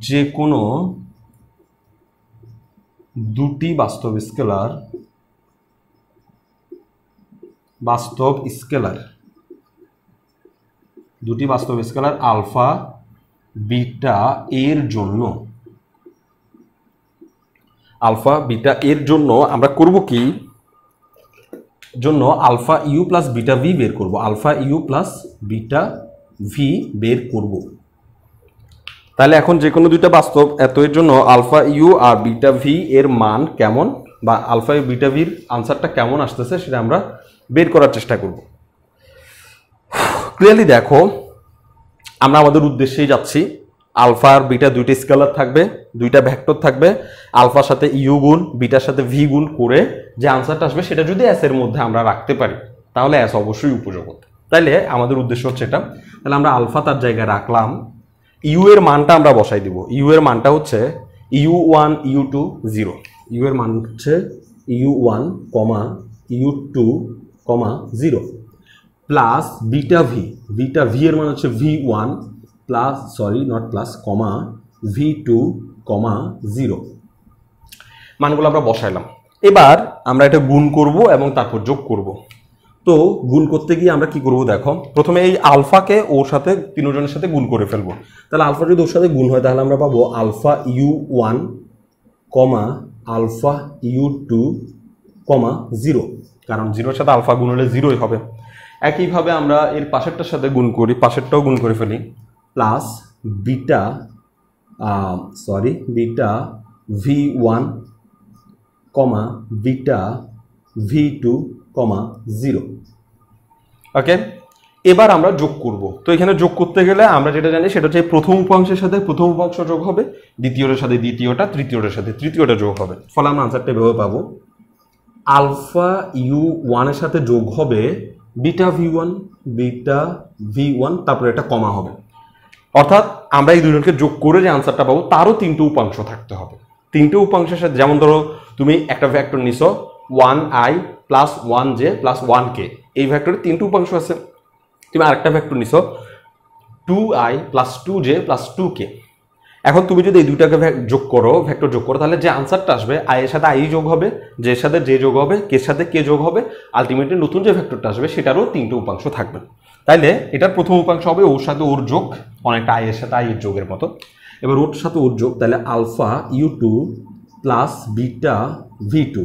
যে কোনো দুটি বাস্তব স্কেলার বাস্তব স্কেলার দুটি বাস্তব স্কেলার আলফা বিটা এর জন্য আলফা বিটা এর জন্য আমরা করব কি জন্য alpha you plus beta V বের করব, alpha you plus beta V বের করব। তাহলে এখন যে কোনো দুইটা বাস্তব এত এর জন্য আলফা ইউ আর বিটা ভি এর মান কেমন বা আলফা ইউ বিটা ভির আনসারটা কেমন আসতেছে সেটা আমরা বের করার চেষ্টা করব। ক্লিয়ারলি দেখো, আমরা আমাদের উদ্দেশ্যেই যাচ্ছি। আলফা আর বিটা দুইটা স্কেলার থাকবে, দুইটা ভেক্টর থাকবে, আলফার সাথে ইউ গুণ বিটার সাথে ভি গুণ করে যে আনসারটা আসবে সেটা যদি এস এর মধ্যে আমরা রাখতে পারি তাহলে এস অবশ্যই উপজগত। তাইলে আমাদের উদ্দেশ্য হচ্ছে এটা। তাহলে আমরা আলফা তার জায়গায় রাখলাম, ইউ এর মানটা আমরা বসাই দিব। ইউ এর মানটা হচ্ছে you one you two zero, u এর মান হচ্ছে you one comma you two comma zero plus beta v, beta v এর মান হচ্ছে v one plus sorry not plus comma v two comma zero. মানগুলো আমরা বসাইলাম, এবার আমরা এটা গুণ করব এবং তারপর যোগ করব। তো গুণ করতে গিয়ে আমরা কি করব দেখো, প্রথমে এই আলফাকে ওর সাথে তিনজনের সাথে গুণ করে ফেলবো। তাহলে আলফা যদি ওর সাথে গুণ হয় তাহলে আমরা পাবো alpha you one comma alpha you two comma zero, কারণ জিরোর সাথে আলফা গুণ হলে জিরোই হবে। একইভাবে আমরা এর পাশেরটার সাথে গুণ করি, পাশেরটাও গুণ করে ফেলি, plus beta sorry beta V one comma beta V two comma zero. Okay, এবার আমরা যোগ করব। তো এখানে যোগ করতে গেলে আমরা যেটা জানি সেটা হচ্ছে প্রথম উপাংশের সাথে প্রথম উপাংশ যোগ হবে, দ্বিতীয়টার সাথে দ্বিতীয়টা, তৃতীয়টার সাথে তৃতীয়টা যোগ হবে। ফলে আমরা আনসারটা এভাবে পাবো আলফা ইউ ওয়ানের সাথে যোগ হবে beta V one, beta V one, তারপরে একটা কমা হবে। অর্থাৎ আমরা এই দুজনকে যোগ করে যে আনসারটা পাবো তারও তিনটে উপাংশ থাকতে হবে। তিনটে উপাংশের সাথে, যেমন ধরো তুমি একটা ভ্যাক্টর নিছ one i plus one j plus one k, এই ভ্যাক্টরের তিনটে উপাংশ আছে। তুমি আরেকটা ভ্যাক্টর নিছ two i plus two j plus two k. এখন তুমি যদি এই দুইটাকে যোগ করো, ভেক্টর যোগ করো, তাহলে যে আনসারটা আসবে আই এর সাথে আই যোগ হবে, যে এর সাথে যে যোগ হবে, কে এর সাথে কে যোগ হবে, আলটিমেটলি নতুন যে ভেক্টরটা আসবে সেটারও তিনটে উপাংশ থাকবে। তাইলে এটার প্রথম উপাংশ হবে ওর সাথে ওর যোগ, অনেকটা আই এর সাথে আই এর যোগের মতো। এবার ওর সাথে ওর যোগ, তাহলে alpha you two plus beta V two,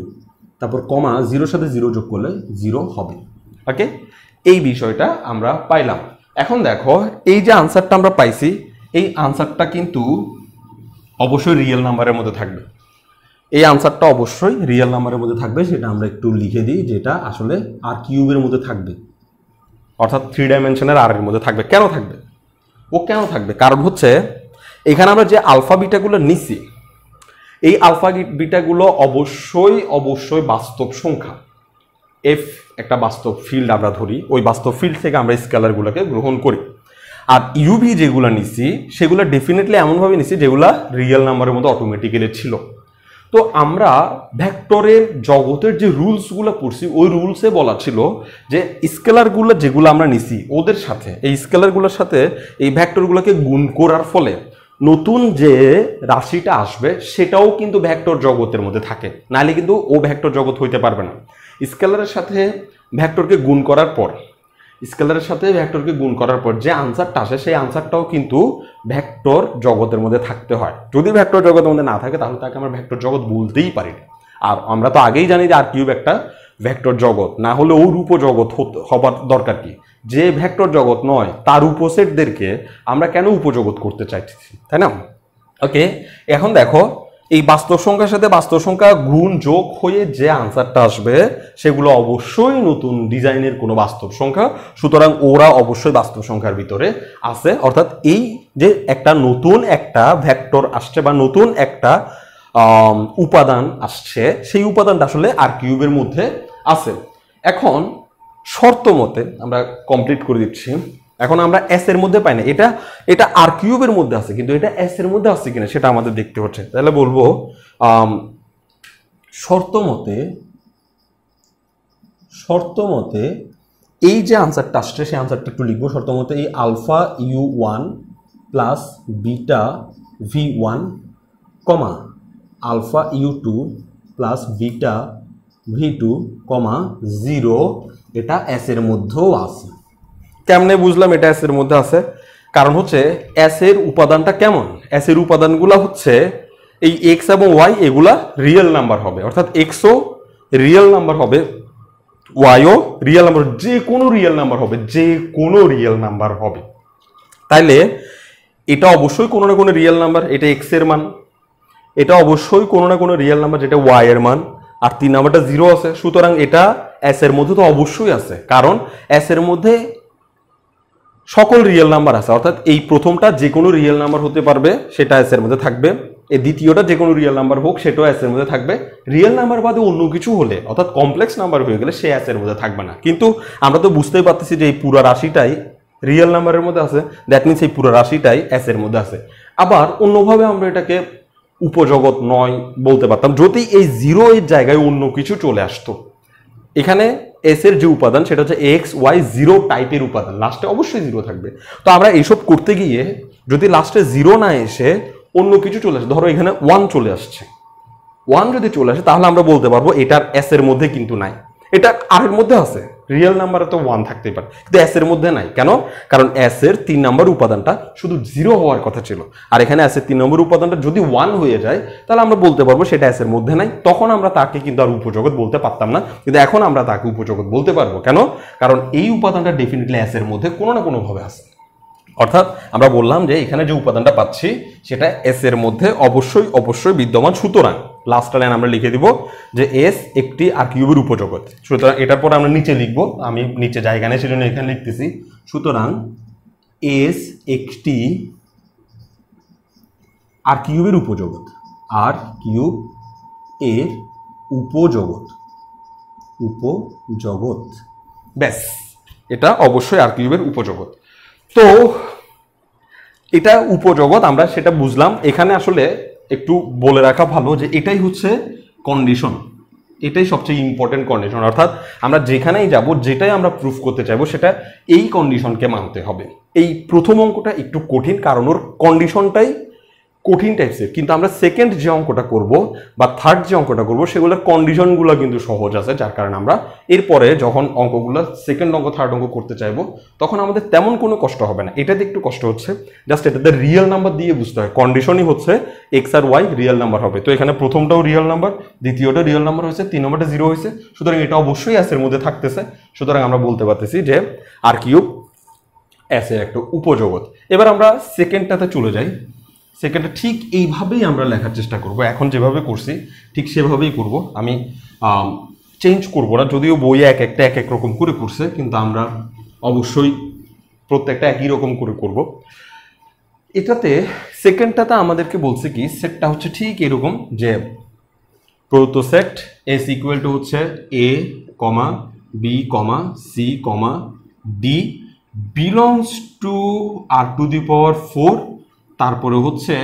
তারপর কমা জিরোর সাথে জিরো যোগ করলে জিরো হবে। ওকে, এই বিষয়টা আমরা পাইলাম। এখন দেখো এই যে আনসারটা আমরা পাইছি এই আনসারটা কিন্তু অবশ্যই রিয়েল নাম্বারের মধ্যে থাকবে, এই আনসারটা অবশ্যই রিয়েল নাম্বারের মধ্যে থাকবে। সেটা আমরা একটু লিখে দিই, যেটা আসলে আর কিউবের মধ্যে থাকবে, অর্থাৎ থ্রি ডাইমেনশনের আর এর মধ্যে থাকবে। কেন থাকবে ও কেন থাকবে কারণ হচ্ছে এখানে আমরা যে আলফা বিটাগুলো নিছি এই আলফা বিটাগুলো অবশ্যই অবশ্যই বাস্তব সংখ্যা। এফ একটা বাস্তব ফিল্ড আমরা ধরি, ওই বাস্তব ফিল্ড থেকে আমরা স্কেলারগুলোকে গ্রহণ করি। আর ইউভি যেগুলো নিছি সেগুলো ডেফিনেটলি এমনভাবে নিছি যেগুলো রিয়েল নাম্বারের মতো অটোমেটিক্যালি ছিল। तो आम्रा वेक्टरेर जगतेर जो रूल्सगुलो पढ़छि ओई रूल्से बला छिलो जे स्केलारगुलो जेगुलो आम्रा निछि ओदेर साथे एई स्केलारगुलोर साथे एई वेक्टरगुलोके गुण करार फले नतून जे राशिटा आसबे सेटाओ किन्तु वेक्टर जगतेर मध्ये थाके नाइले किन्तु ओ वेक्टर जगत हइते पारबे ना। स्केलारेर साथे वेक्टरके गुण करार पर स्केलारेर साथे वेक्टरके गुण करार पर जे आंसारटा आसे सेई आंसारटाओ किन्तु ভেক্টর জগতের মধ্যে থাকতে হয়। যদি ভেক্টর জগতের মধ্যে না থাকে তাহলে তাকে আমরা ভেক্টর জগৎ বলতেই পারি না। আর আমরা তো আগেই জানি যে আর কিউব একটা ভেক্টর জগৎ, না হলে ওর উপজগৎ হবার দরকার কি? যে ভেক্টর জগৎ নয় তার উপসেটদেরকে আমরা কেন উপজগৎ করতে চাইছি, তাই না? ওকে, এখন দেখো এই বাস্তব সংখ্যার সাথে বাস্তব সংখ্যা গুণ যোগ হয়ে যে আনসারটা আসবে সেগুলো অবশ্যই নতুন ডিজাইনের কোনো বাস্তব সংখ্যা, সুতরাং ওরা অবশ্যই বাস্তব সংখ্যার ভিতরে আছে। অর্থাৎ এই যে একটা নতুন একটা ভেক্টর আসছে বা নতুন একটা উপাদান আসছে সেই উপাদানটা আসলে আর কিউবের মধ্যে আছে। এখন শর্ত মতে আমরা কমপ্লিট করে দিচ্ছি। এখন আমরা এস এর মধ্যে পাই না, এটা এটা আর কিউবের মধ্যে আছে কিন্তু এটা এস এর মধ্যে আছে কিনা সেটা আমাদের দেখতে হচ্ছে। তাহলে বলবো শর্তমতে শর্তমতে এই যে আনসারটা আসছে সেই আনসারটা একটু লিখবো। শর্তমতে এই alpha you one plus beta V one comma alpha you two plus beta V two comma zero এটা এস এর মধ্যেও আছে। কেমনে বুঝলাম এটা এস এর মধ্যে আছে? কারণ হচ্ছে এস এর উপাদানটা কেমন? এস এর উপাদানগুলো হচ্ছে এই এক্স এবং ওয়াই, এগুলা রিয়েল নাম্বার হবে, অর্থাৎ এক্সও রিয়েল নাম্বার হবে, ওয়াইও রিয়েল নাম্বার, যে কোনো রিয়েল নাম্বার হবে, যে কোনো রিয়েল নাম্বার হবে। তাইলে এটা অবশ্যই কোনো না কোনো রিয়েল নাম্বার, এটা এক্স এর মান, এটা অবশ্যই কোনো না কোনো রিয়েল নাম্বার যেটা ওয়াই এর মান, আর তিন নাম্বারটা জিরো আছে। সুতরাং এটা এস এর মধ্যে তো অবশ্যই আছে, কারণ এস এর মধ্যে সকল রিয়েল নাম্বার আছে। অর্থাৎ এই প্রথমটা যে কোনো রিয়েল নাম্বার হতে পারবে, সেটা এস এর মধ্যে থাকবে, এই দ্বিতীয়টা যে কোনো রিয়েল নাম্বার হোক সেটাও এস এর মধ্যে থাকবে। রিয়েল নাম্বার বাদে অন্য কিছু হলে অর্থাৎ কমপ্লেক্স নাম্বার হয়ে গেলে সে এস এর মধ্যে থাকবে না। কিন্তু আমরা তো বুঝতেই পারতেছি যে এই পুরো রাশিটাই রিয়েল নাম্বারের মধ্যে আছে, দ্যাট মিনস এই পুরো রাশিটাই এস এর মধ্যে আছে। আবার অন্যভাবে আমরা এটাকে উপজগৎ নয় বলতে পারতাম যদি এই জিরো এর জায়গায় অন্য কিছু চলে আসতো। এখানে এস এর যে উপাদান সেটা হচ্ছে এক্স ওয়াই জিরো টাইপের উপাদান, লাস্টে অবশ্যই জিরো থাকবে। তো আমরা এইসব করতে গিয়ে যদি লাস্টে জিরো না এসে অন্য কিছু চলে আসে, ধরো এখানে ওয়ান চলে আসছে, ওয়ান যদি চলে আসে তাহলে আমরা বলতে পারবো এটার এস এর মধ্যে কিন্তু নাই, এটা আর এর মধ্যে আছে। রিয়েল নাম্বারে তো ওয়ান থাকতেই পারে কিন্তু এস এর মধ্যে নাই, কেন? কারণ এস এর তিন নম্বর উপাদানটা শুধু জিরো হওয়ার কথা ছিল, আর এখানে এস এর তিন নম্বর উপাদানটা যদি ওয়ান হয়ে যায় তাহলে আমরা বলতে পারবো সেটা এস এর মধ্যে নাই, তখন আমরা তাকে কিন্তু আর উপজগৎ বলতে পারতাম না। কিন্তু এখন আমরা তাকে উপজগৎ বলতে পারবো, কেন? কারণ এই উপাদানটা ডেফিনেটলি এস এর মধ্যে কোনো না কোনোভাবে আছে। অর্থাৎ আমরা বললাম যে এখানে যে উপাদানটা পাচ্ছি সেটা এস এর মধ্যে অবশ্যই অবশ্যই বিদ্যমান। সুতরাং লাস্ট লাইন আমরা লিখে দিব যে এস একটি আর কিউবের উপজগৎ। সুতরাং এটার পর আমরা নিচে লিখব, আমি নিচে জায়গা নেই সেজন্য এখানে লিখতেছি। সুতরাং এস একটি আর কিউবের উপজগৎ, আর কিউব এর উপজগৎ, উপজগৎ ব্যাস, এটা অবশ্যই আর কিউবের উপজগৎ। তো এটা উপজগৎ আমরা সেটা বুঝলাম। এখানে আসলে একটু বলে রাখা ভালো যে এটাই হচ্ছে কন্ডিশন, এটাই সবচেয়ে ইম্পর্টেন্ট কন্ডিশন। অর্থাৎ আমরা যেখানেই যাব যেটাই আমরা প্রুফ করতে চাইবো সেটা এই কন্ডিশনকে মানতে হবে। এই প্রথম অঙ্কটা একটু কঠিন কারণ ওর কন্ডিশনটাই কঠিন টাইপসের, কিন্তু আমরা সেকেন্ড যে অঙ্কটা করব বা থার্ড যে অঙ্কটা করব সেগুলোর কন্ডিশনগুলো কিন্তু সহজ আছে, যার কারণে আমরা এরপরে যখন অঙ্কগুলো সেকেন্ড অঙ্ক থার্ড অঙ্ক করতে চাইবো তখন আমাদের তেমন কোনো কষ্ট হবে না। এটাতে একটু কষ্ট হচ্ছে জাস্ট এটাতে রিয়েল নাম্বার দিয়ে বুঝতে হয়, কন্ডিশনই হচ্ছে এক্স আর ওয়াই রিয়েল নাম্বার হবে। তো এখানে প্রথমটাও রিয়েল নাম্বার, দ্বিতীয়টা রিয়েল নাম্বার হয়েছে, তিন নম্বরটা জিরো হয়েছে, সুতরাং এটা অবশ্যই এস এর মধ্যে থাকতেছে। সুতরাং আমরা বলতে পারতেছি যে আর কিউব এস এর একটা উপজগৎ। এবার আমরা সেকেন্ডটাতে চলে যাই। সেকেন্ডটা ঠিক এইভাবেই আমরা লেখার চেষ্টা করব, এখন যেভাবে করছি ঠিক সেভাবেই করব, আমি চেঞ্জ করব না। যদিও বই এক একটা এক এক রকম করে করছে কিন্তু আমরা অবশ্যই প্রত্যেকটা একই রকম করে করব। এটাতে সেকেন্ডটাতে আমাদেরকে বলছে কি, সেটটা হচ্ছে ঠিক এরকম যে প্রদত্ত সেট এস ইকুয়াল টু হচ্ছে এ comma B comma C comma D belongs to R to the power four, তারপরে হচ্ছে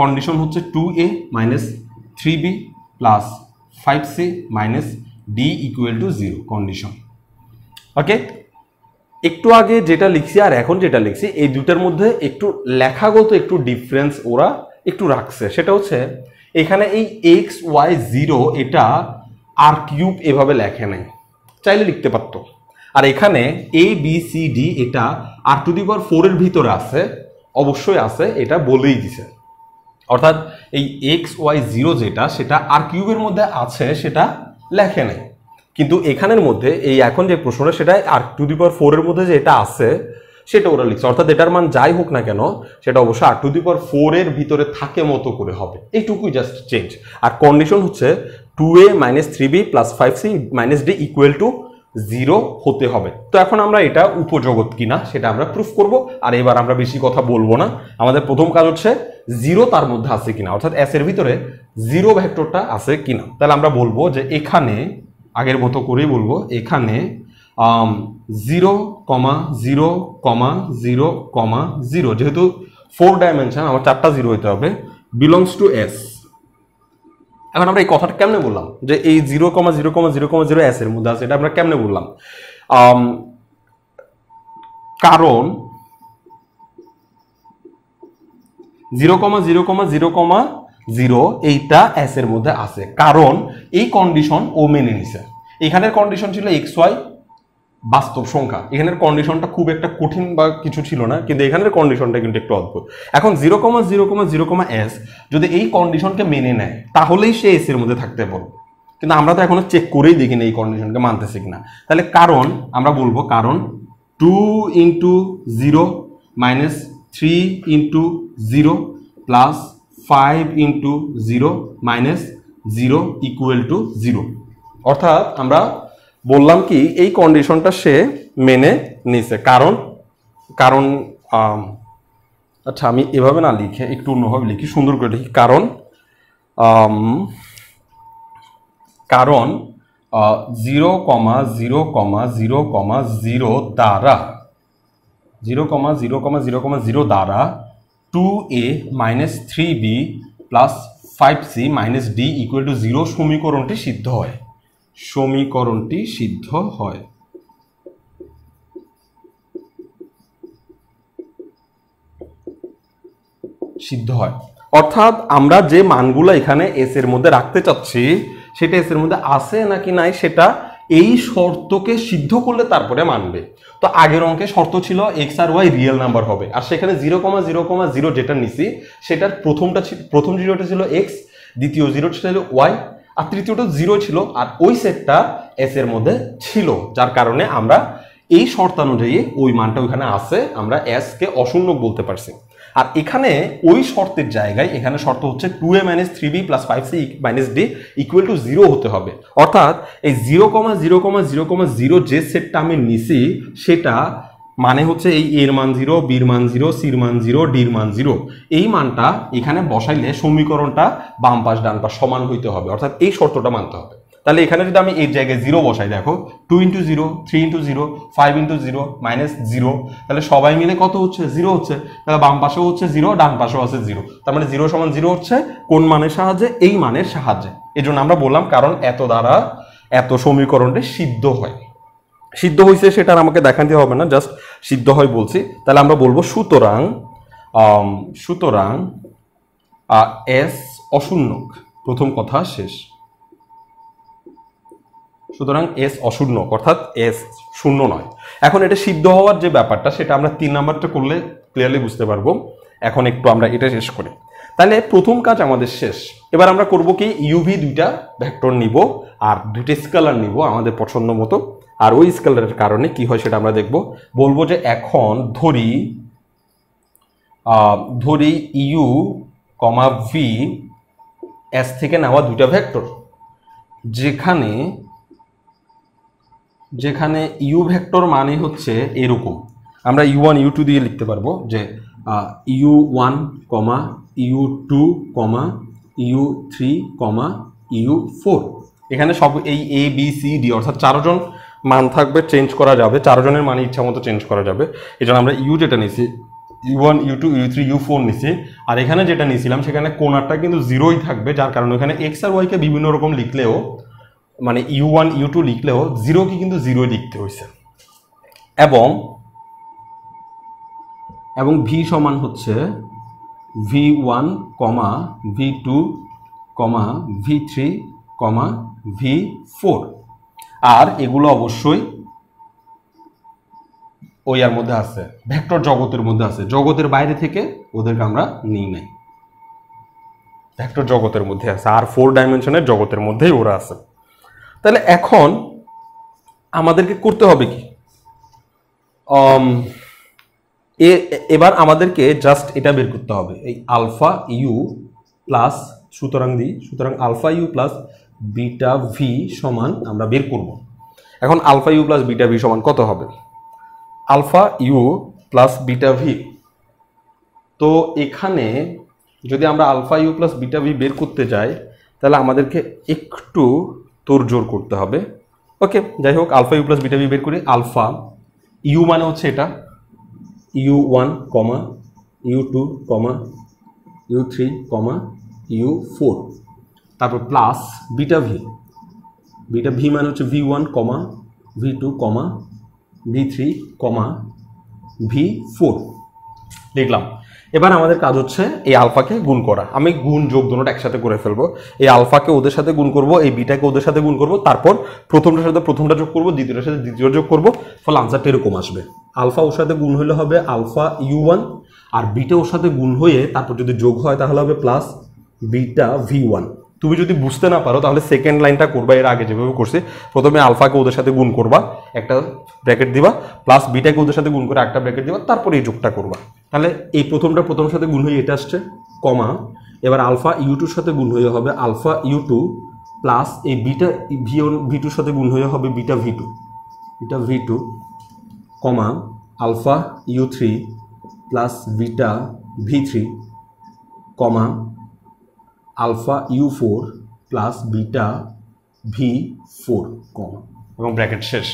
কন্ডিশন হচ্ছে two A minus three B plus five C minus D equal to zero condition. Okay একটু আগে যেটা লিখছি আর এখন যেটা লিখছি এই দুটার মধ্যে একটু লেখাগত একটু ডিফারেন্স ওরা একটু রাখছে, সেটা হচ্ছে এখানে এই এক্স ওয়াই জিরো এটা আর কিউব এভাবে লেখে নাই, চাইলে লিখতে পারতো। আর এখানে এ বি সি ডি এটা আর টু দি পাওয়ার ফোরের ভিতরে আছে, অবশ্যই আছে, এটা বলেই দিছে। অর্থাৎ এই এক্স ওয়াই জিরো যেটা সেটা আর কিউবের মধ্যে আছে, সেটা লেখে নাই। কিন্তু এখানের মধ্যে এই এখন যে প্রশ্নটা সেটাই আর টু দি পাওয়ার ফোরের মধ্যে যে এটা আছে সেটা ওরা লিখছে। অর্থাৎ এটার মান যাই হোক না কেন সেটা অবশ্যই আর টু দি পাওয়ার ফোরের ভিতরে থাকে মতো করে হবে, এইটুকুই জাস্ট চেঞ্জ। আর কন্ডিশন হচ্ছে two A minus three B plus five C minus D equal to zero হতে হবে। তো এখন আমরা এটা উপজগৎ কিনা সেটা আমরা প্রুফ করব। আর এবার আমরা বেশি কথা বলবো না, আমাদের প্রথম কাজ হচ্ছে জিরো তার মধ্যে আছে কিনা, অর্থাৎ এস এর ভিতরে জিরো ভেক্টরটা আছে কিনা। তাহলে আমরা বলবো যে এখানে আগের মতো করেই বলবো, এখানে zero comma zero comma zero comma zero, যেহেতু ফোর ডাইমেনশন আমার চারটা জিরো হইতে হবে, বিলংস টু এস। এখন আমরা এই কথাটা কেমনে বললাম যে এই zero comma zero comma zero comma zero S এর মধ্যে আছে, এটা আমরা কেমনে বললাম? কারণ zero comma zero comma zero comma zero এইটা এস এর মধ্যে আছে, কারণ এই কন্ডিশন ও মেনে নিছে। এখানের কন্ডিশন ছিল এক্স ওয়াই বাস্তব সংখ্যা, এখানের কন্ডিশনটা খুব একটা কঠিন বা কিছু ছিল না, কিন্তু এখানের কন্ডিশনটা কিন্তু একটু অদ্ভুত। এখন zero comma zero comma zero comma S যদি এই কন্ডিশনকে মেনে নেয় তাহলেই সে এস এর মধ্যে থাকতে পারবে, কিন্তু আমরা তো এখনো চেক করেই দেখি না এই কন্ডিশনকে মানতেছি কিনা। তাহলে কারণ আমরা বলবো, কারণ two into zero minus three into zero plus five into zero minus zero equal to zero. অর্থাৎ আমরা বললাম কি এই কন্ডিশনটা সে মেনে নিছে, কারণ কারণ আচ্ছা আমি এভাবে না লিখে একটু অন্যভাবে লিখি, সুন্দর করে লিখি। কারণ কারণ zero comma zero comma zero comma zero দ্বারা zero comma zero comma zero comma zero দ্বারা two A minus three B plus five C minus D equal to zero সমীকরণটি সিদ্ধ হয়, সমীকরণটি সিদ্ধ হয়। সিদ্ধ হয় অর্থাৎ আমরা যে মানগুলো এখানে এস এর মধ্যে রাখতে চাচ্ছি সেটা এস এর মধ্যে আছে নাকি নাই সেটা এই শর্তকে সিদ্ধ করলে তারপরে মানবে। তো আগের অঙ্কে শর্ত ছিল এক্স আর ওয়াই রিয়েল নাম্বার হবে, আর সেখানে zero comma zero comma zero যেটা নিছি সেটার প্রথমটা প্রথম জিরোটা ছিল এক্স, দ্বিতীয় জিরোটা ছিল ওয়াই, আর তৃতীয়টা জিরো ছিল, আর ওই সেটটা এস এর মধ্যে ছিল, যার কারণে আমরা এই শর্তানুযায়ী ওই মানটা ওইখানে আছে, আমরা এস কে অশূন্য বলতে পারছি। আর এখানে ওই শর্তের জায়গায় এখানে শর্ত হচ্ছে two A minus three B plus five C minus D equal to zero হতে হবে। অর্থাৎ এই zero comma zero comma zero comma zero যে সেটটা আমি নিছি সেটা মানে হচ্ছে এই এর মান জিরো, বির মান জিরো, সির মান জিরো, ডির মান জিরো। এই মানটা এখানে বসাইলে সমীকরণটা বাম পাশ ডান পাশ সমান হইতে হবে, অর্থাৎ এই শর্তটা মানতে হবে। তাহলে এখানে যদি আমি এই জায়গায় জিরো বসাই, দেখো two into zero, three into zero, five into zero minus zero, তাহলে সবাই মিলে কত হচ্ছে? জিরো হচ্ছে। তাহলে বাম পাশেও হচ্ছে জিরো, ডান পাশেও আছে জিরো, তার মানে জিরো সমান জিরো হচ্ছে কোন মানের সাহায্যে? এই মানের সাহায্যে। এই জন্য আমরা বললাম কারণ এত দ্বারা এত সমীকরণটা সিদ্ধ হয়। সিদ্ধ হয়েছে সেটা আমাকে দেখাতে হবে না, জাস্ট সিদ্ধ হয় বলছি। তাহলে আমরা বলবো সুতরাং সুতরাং এস অশূন্য, প্রথম কথা শেষ। সুতরাং এস অশূন্য অর্থাৎ এস শূন্য নয়। এখন এটা সিদ্ধ হওয়ার যে ব্যাপারটা সেটা আমরা তিন নাম্বারটা করলে ক্লিয়ারলি বুঝতে পারবো। এখন একটু আমরা এটা শেষ করি, তাহলে প্রথম কাজ আমাদের শেষ। এবার আমরা করব কি, ইউভি দুইটা ভেক্টর নিব আর দুইটা স্কেলার নিব আমাদের পছন্দ মতো, আর ওই স্কেলারের কারণে কি হয় সেটা আমরা দেখব। বলবো যে এখন ধরি ধরি ইউ কমা ভি এস থেকে নেওয়া দুইটা ভেক্টর, যেখানে যেখানে ইউ ভেক্টর মানে হচ্ছে এরকম। আমরা ইউ ওয়ান ইউ টু দিয়ে লিখতে পারবো যে U one comma you two comma U three comma U four. এখানে সব এই এ বি সি ডি অর্থাৎ চারজন মান থাকবে, চেঞ্জ করা যাবে, চারজনের মানে ইচ্ছা মতো চেঞ্জ করা যাবে। এই জন্য আমরা ইউ যেটা নিয়েছি U one U two U three U four নিছি আর এখানে যেটা নিছিলাম সেখানে কোণারটা কিন্তু জিরোই থাকবে যার কারণে এখানে x আর y কে বিভিন্ন রকম লিখলেও মানে U वन U टू লিখলেও জিরো কি কিন্তু জিরোই লিখতে হইছে এবং এবং v সমান হচ্ছে v one, v two, v three, v four আর এগুলো অবশ্যই ওইয়ার মধ্যে আছে ভেক্টর জগতের মধ্যে আছে জগতের বাইরে থেকে ওদেরকে আমরা নিই নাই ভেক্টর জগতের মধ্যে আছে আর ফোর ডাইমেনশনের জগতের মধ্যেই ওরা আছে তাহলে এখন আমাদেরকে করতে হবে কি um এ এবার আমাদেরকে জাস্ট এটা বের করতে হবে এই আলফা ইউ প্লাস সুতরাং দি সুতরাং alpha you plus beta V সমান আমরা বের করব এখন alpha you plus beta V সমান কত হবে alpha u plus beta v तो एखाने जोदि आमरा alpha u plus beta v बेर करते जाए ताहले आमादेरके एकटू तोड़जोड़ करते हबे ओके जाई होक alpha u plus beta v बेर करी अल्फा u माने होच्छे एटा u one, u two, u three, u four तारपर plus beta v beta v माने होच्छे v one, v two, v three, v four लिखलाम एबार आमादेर काज होच्छे ए आल्फा के गुण करा आमी गुण जोग दोनोटा एकसाथे करे फेलबो ए आल्फा के ओदेर साथे गुण करबो ए बीटा के ओदेर साथे गुण करबो तारपर प्रथमटार साथे प्रथमटा जोग करबो द्वितीयटार साथे द्वितीयटा जोग करबो फल आंसरटा एरकम आसबे आल्फा ओर साथे गुण हइले हबे आल्फा u वन आर बीटा ओर साथे गुण हये तारपर जोदि जोग हय ताहले हबे प्लस बीटा v वन তুমি যদি বুঝতে না পারো তাহলে সেকেন্ড লাইনটা করবা এর আগে যেভাবে করছি প্রথমে আলফা কে ওদের সাথে গুণ করবা একটা ব্র্যাকেট দিবা প্লাস বিটা কে ওদের সাথে গুণ করে একটা ব্র্যাকেট দিবা তারপর এই যোগটা করবা তাহলে এই প্রথমটা প্রথমের সাথে গুণ হয়ে এটা আসছে কমা এবার আলফা u टू এর সাথে গুণ হয়ে হবে আলফা u टू প্লাস এই beta v one v two এর সাথে গুণ হয়ে হবে beta v two beta v two comma alpha u three plus beta v three comma alpha u four plus beta v four common एवं bracket शेष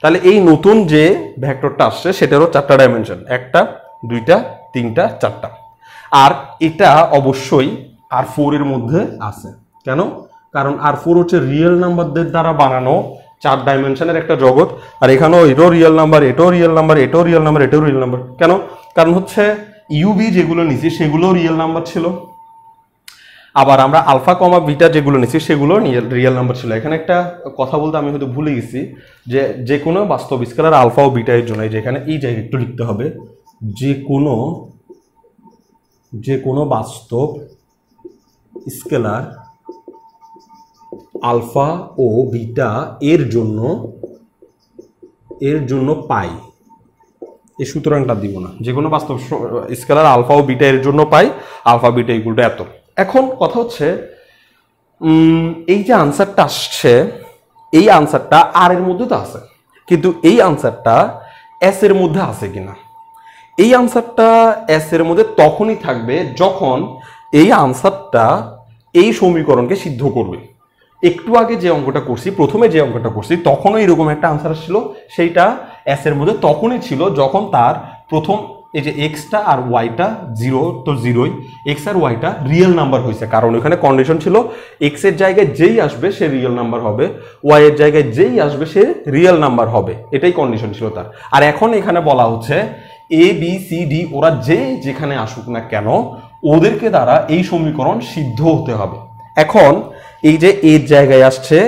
তাহলে এই নতুন যে ভেক্টরটা আসছে সেটারও চারটা ডাইমেনশন একটা দুইটা তিনটা চারটা আর এটা অবশ্যই আর फ़ोर এর মধ্যে আছে কেন কারণ আর फ़ोर হচ্ছে রিয়েল নাম্বারদের দ্বারা বানানো চার ডাইমেনশনের একটা জগৎ আর এখানেও এটাও রিয়েল নাম্বার এটাও রিয়েল নাম্বার এটাও রিয়েল নাম্বার এটাও রিয়েল নাম্বার কেন কারণ হচ্ছে u v যেগুলো নিচে সেগুলো রিয়েল নাম্বার ছিল আবার আমরা আলফা কমা বিটা যেগুলো নিছি সেগুলো রিয়েল নাম্বার ছিল এখানে একটা কথা বলতে আমি হয়তো ভুলে গেছি যে যে কোনো বাস্তব স্কেলার আলফা ও বিটা এর জন্য এখানে এই জায়গা একটু লিখতে হবে যে কোনো যে কোনো বাস্তব স্কেলার আলফা ও বিটা এর জন্য এর জন্য পাই এই সূত্রটা দিব না যে কোনো বাস্তব স্কেলার আলফা ও বিটা এর জন্য পাই আলফা বিটা ইকুয়াল টু এত এখন কথা হচ্ছে এই যে आंसरটা আসছে এই आंसरটা r এর মধ্যে তো আছে কিন্তু এই आंसरটা s এর মধ্যে আছে কিনা এই आंसरটা s এর মধ্যে তখনই থাকবে যখন এই आंसरটা এই সমীকরণকে সিদ্ধ করবে একটু আগে যে অঙ্কটা করছি প্রথমে যে অঙ্কটা করছি তখনও এরকম একটা आंसर ছিল সেটা s এর মধ্যে তখনই ছিল যখন তার প্রথম এই যে x টা আর y টা জিরো তো জিরোই x আর y টা রিয়েল নাম্বার হইছে কারণ ওখানে কন্ডিশন ছিল x এর জায়গায় যেই আসবে সে রিয়েল নাম্বার হবে y এর জায়গায় যেই আসবে সে রিয়েল নাম্বার হবে এটাই কন্ডিশন ছিল তার আর এখন এখানে বলা হচ্ছে a b c d ওরা যে যেখানে আসুক না কেন ওদেরকে দ্বারা এই সমীকরণ সিদ্ধ হতে হবে এখন এই যে a এর জায়গায় আসছে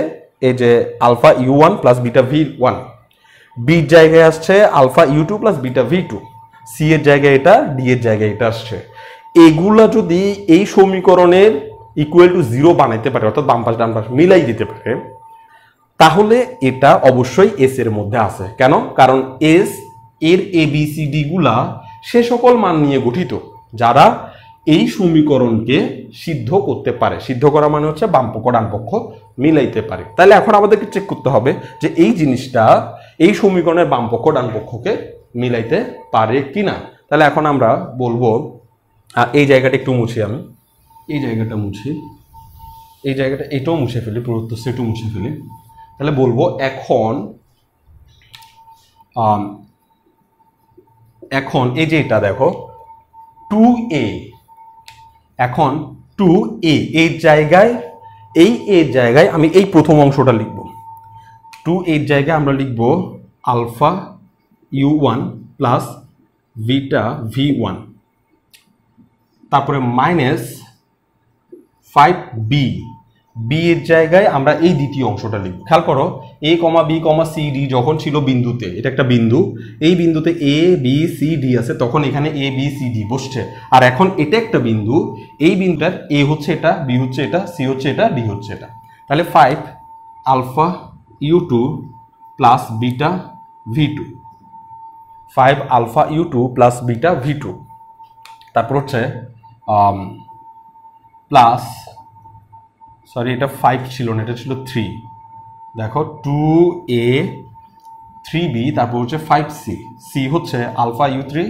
এই যে alpha u one + beta v one b এর জায়গায় আসছে alpha u two + beta v two c এর জায়গায় এটা d এর জায়গায় এটা আসছে এগুলা যদি এই সমীকরণের ইকুয়াল টু জিরো বানাইতে পারে অর্থাৎ বাম পাশ ডান পাশ মিলাই দিতে পারে তাহলে এটা অবশ্যই s এর মধ্যে আছে কেন কারণ s এর a b c d গুলা সে সকল মান নিয়ে গঠিত যারা এই সমীকরণকে সিদ্ধ করতে পারে সিদ্ধ করা মানে হচ্ছে বাম পক্ষ ডান পক্ষ মিলাইতে পারে তাহলে এখন আমাদেরকে চেক করতে হবে যে এই জিনিসটা এই সমীকরণের বাম পক্ষ ডান পক্ষকে মিলাইতে পারে কিনা তাহলে এখন আমরা বলবো এই জায়গাটা একটু মুছি আমি এই জায়গাটা মুছি এই জায়গাটা এটাও মুছে ফেলি প্রদত্ত সেটও মুছে ফেলি তাহলে বলবো এখন এখন এই যে এটা দেখো टू ए एखन टू ए एर जायगाय ए एर जायगाय आमी ए प्रथम अंशटा लिखब टू एर जायगाय आमरा लिखब alpha you one plus beta भि वन तारपरे माइनस फाइव बी बी एर जायगाय आमरा ए द्वितीय अंशटा लिखब ख्याल करो ए कमा बी कमा सी डी जखन छिलो बिंदुते एटा एकटा बिंदु ए बिंदुते ए बी सी डी आछे तखन एखाने ए बी सी डी बसछे आर एखन एटा एकटा बिंदु ए बिंदुटार ए होच्छे एटा बी होच्छे एटा सी होच्छे एटा डी होच्छे एटा ताहले five alpha U two plus beta V two five alpha U two plus beta V two तारपर होच्छे प्लस सरि एटा फाइव छिलो ना एटा छिलो थ्री देखो टू ए थ्री बी तारपर होच्छे फाइव सी सी होच्छे alpha U three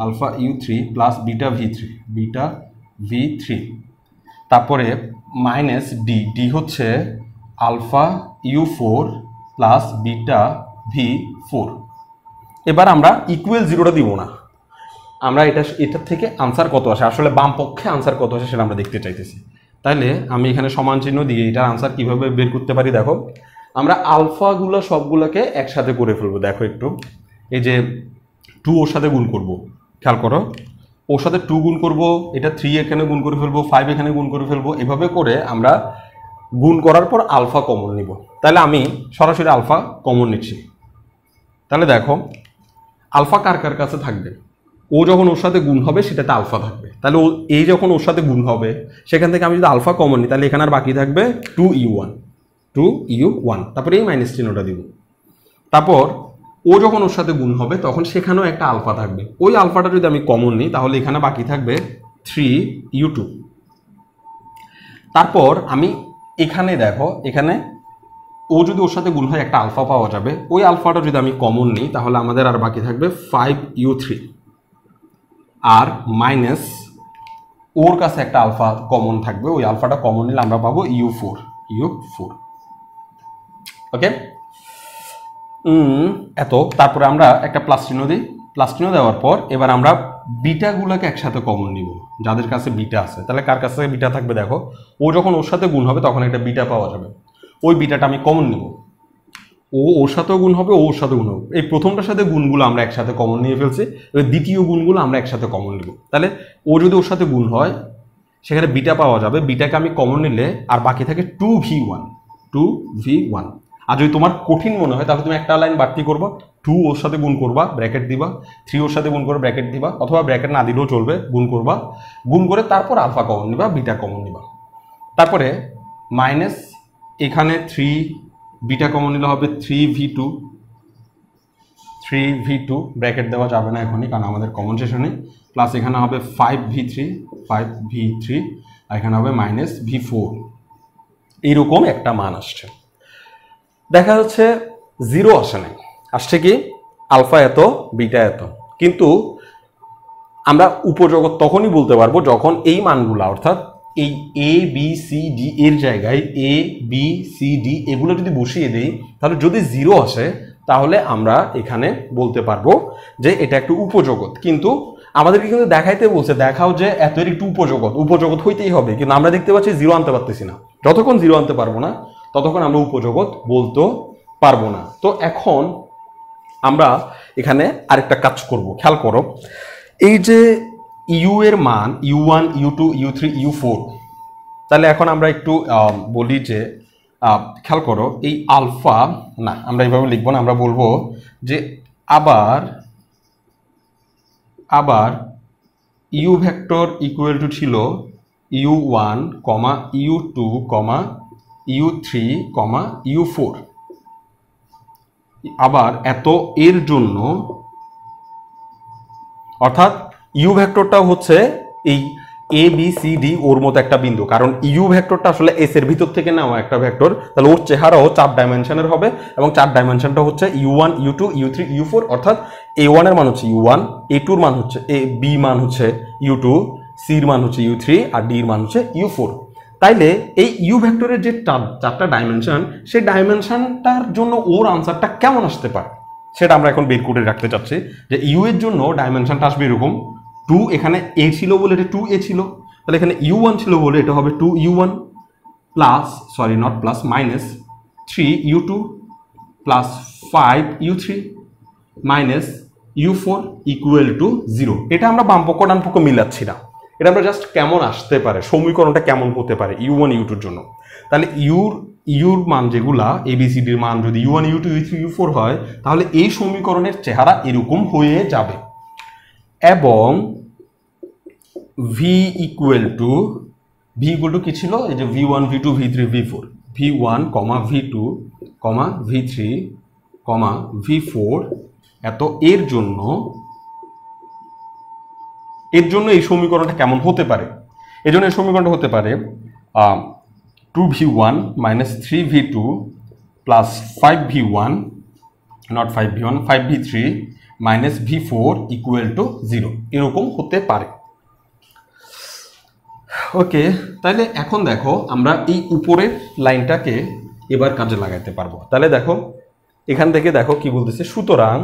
alpha U three plus beta V three beta V three तारपरे माइनस डी डी होच्छे alpha U four plus beta V four एबार आमरा equal जिरोटा दिबो ना आमरा एटा एटार थेके आंसर कत आसे आसले बाम पक्षे आंसर कत आसे सेटा आमरा देखते चाइतेछि তাহলে আমি এখানে সমান চিহ্ন দিয়ে এটার आंसर কিভাবে বের করতে পারি দেখো আমরা আলফা গুলো সবগুলোকে একসাথে করে ফেলবো দেখো একটু এই যে টু ওর সাথে গুণ করব খেয়াল করো ওর সাথে টু গুণ করব এটা থ্রি এখানে গুণ করে ফেলবো ফাইভ এখানে গুণ করে ফেলবো এভাবে করে আমরা গুণ করার পর আলফা কমন নিব তাহলে আমি সরাসরি আলফা কমন নিচ্ছি তাহলে দেখো আলফা কার কার কাছে থাকবে ও যখন ওর সাথে গুণ হবে সেটাতে আলফা থাকবে তাহলে ও এ যখন ওর সাথে গুণ হবে সেখান থেকে আমি যদি আলফা কমন নিই তাহলে এখানে আর বাকি থাকবে two U one two U one তারপর এই মাইনাস চিহ্নটা দিব তারপর ও যখন ওর সাথে গুণ হবে তখন সেখানেও একটা আলফা থাকবে ওই আলফাটা যদি আমি কমন নিই তাহলে এখানে বাকি থাকবে থ্রি ইউ টু তারপর আমি এখানে দেখো এখানে ও যদি ওর সাথে গুণ হয় একটা আলফা পাওয়া যাবে ওই আলফাটা যদি আমি কমন নিই তাহলে আমাদের আর বাকি থাকবে ফাইভ ইউ থ্রি আর মাইনাস ওর কাছে একটা আলফা কমন থাকবে ওই আলফাটা কমন নিলে আমরা পাবো U four U four okay hmm এত তারপরে আমরা একটা প্লাস চিহ্ন দেই প্লাস চিহ্ন দেওয়ার পর এবার আমরা বিটাগুলোকে একসাথে কমন নিব যাদের কাছে বিটা আছে তাহলে কার কাছে বিটা থাকবে দেখো ও যখন ওর সাথে গুণ হবে তখন একটা বিটা পাওয়া যাবে ওই বিটাটা আমি কমন নিব ও ওর সাথেও গুণ হবে ওর সাথে গুণ হবে এই প্রথমটার সাথে গুণগুলো আমরা একসাথে কমন নিয়ে ফেলছি এবার দ্বিতীয় গুণগুলো আমরা একসাথে কমন নিব তাহলে ও যদি ওর সাথে গুণ হয় সেখানে বিটা পাওয়া যাবে বিটাকে আমি কমন নিলে আর বাকি থাকে two V one two V one আর যদি তোমার কঠিন মনে হয় তাহলে তুমি একটা লাইন বাড়তি করবা টু ওর সাথে গুণ করবা ব্র্যাকেট দিবা থ্রি ওর সাথে গুণ করবা ব্র্যাকেট দিবা অথবা ব্র্যাকেট না দিলেও চলবে গুণ করবা গুণ করে তারপর আলফা কমন নিবা বিটা কমন নিবা তারপরে মাইনাস এখানে থ্রি बीटा कमन निले हबे three V two three V two bracket देवा जाबे ना एखोनी कारण आमादेर कमन शेष नेई प्लस एखाने हबे five V three five V three आर एखाने हबे माइनस ভি ফোর एई रकम एकटा मान आसछे देखा जाच्छे जिरो आसे ना आसछे कि आलफा एत बीटा एत किन्तु आमरा उपयोगक तखोनी बोलते पारबो जखन एई मानगुलो अर्थात ए बी सी डी एर जगह ए बी सी डी एगुलो जो बसिए दी ताहले जो जिरो आसे ताहले आमरा एखाने बोलते पारबो जे एटा एकटु उपजगत किन्तु आमादेरके किन्तु देखाइते बोलछे देखाओ जे एतो एकटु उपजगत उपजगत हইতেই হবে किन्तु आमरा देखते पाচ্ছি জিরো আনতে পারতেছি না যতক্ষণ জিরো আনতে পারবো না ততক্ষণ আমরা উপজগত বলতে পারবো না তো এখন আমরা এখানে আরেকটা কাজ করব খেয়াল করো এই যে u এর মান U one you two U three U four তাহলে এখন আমরা একটু বলি যে খেয়াল করো এই আলফা না আমরা এইভাবে লিখব না আমরা বলবো যে আবার আবার u ভেক্টর ইকুয়াল টু ছিল U one, you two, U three, U four আবার এত এর জন্য অর্থাৎ u ভেক্টরটা হচ্ছে এই a b c d ওর মতো একটা বিন্দু কারণ u ভেক্টরটা আসলে s এর ভিতর থেকে নেওয়া একটা ভেক্টর তাহলে ওর চেহারাও চার ডাইমেনশনের হবে এবং চার ডাইমেনশনটা হচ্ছে you one you two U three U four অর্থাৎ এ ওয়ান এর মান হচ্ছে ইউ ওয়ান এ টু এর মান হচ্ছে a b মান হচ্ছে ইউ টু c এর মান হচ্ছে ইউ থ্রি আর d এর মান হচ্ছে ইউ ফোর তাইলে এই u ভেক্টরের যে চারটা ডাইমেনশন সেই ডাইমেনশনটার জন্য ওর आंसरটা কেমন আসতে পারে সেটা আমরা এখন বের করে রাখতে যাচ্ছি যে u এর জন্য ডাইমেনশনটা আসবে এরকম टू टू एखाने ए छिलो बोले एटा टू ए छिलो ताहले एखाने u वन छिलो बोले एटा होबे two u one plus sorry not plus minus three u two plus five u three minus u four equal to zero. এটা আমরা বাম পক্ষ ডান পক্ষ মিলাচ্ছি না, এটা আমরা জাস্ট কেমন আসতে পারে সমীকরণটা কেমন হতে পারে u वन u टू এর জন্য। তাহলে u u এর মান যেগুলা a b c d এর মান যদি u one u two u three u four হয় তাহলে এই সমীকরণের চেহারা এরকম হয়ে যাবে এবং v equal to v equal to কি ছিল এই যে v one v two v three v four v one, v two, v three, v four এত এর জন্য এর জন্য এই সমীকরণটা কেমন হতে পারে। এর জন্য এই সমীকরণটা হতে পারে two v one minus three v two plus five v one not five v one five v three minus v four equal to zero এরকম হতে পারে। ওকে তাহলে এখন দেখো আমরা এই উপরের লাইনটাকে এবার কাজে লাগাইতে পারবো। তাহলে দেখো এখান থেকে দেখো কি বলতেছে সুতরাং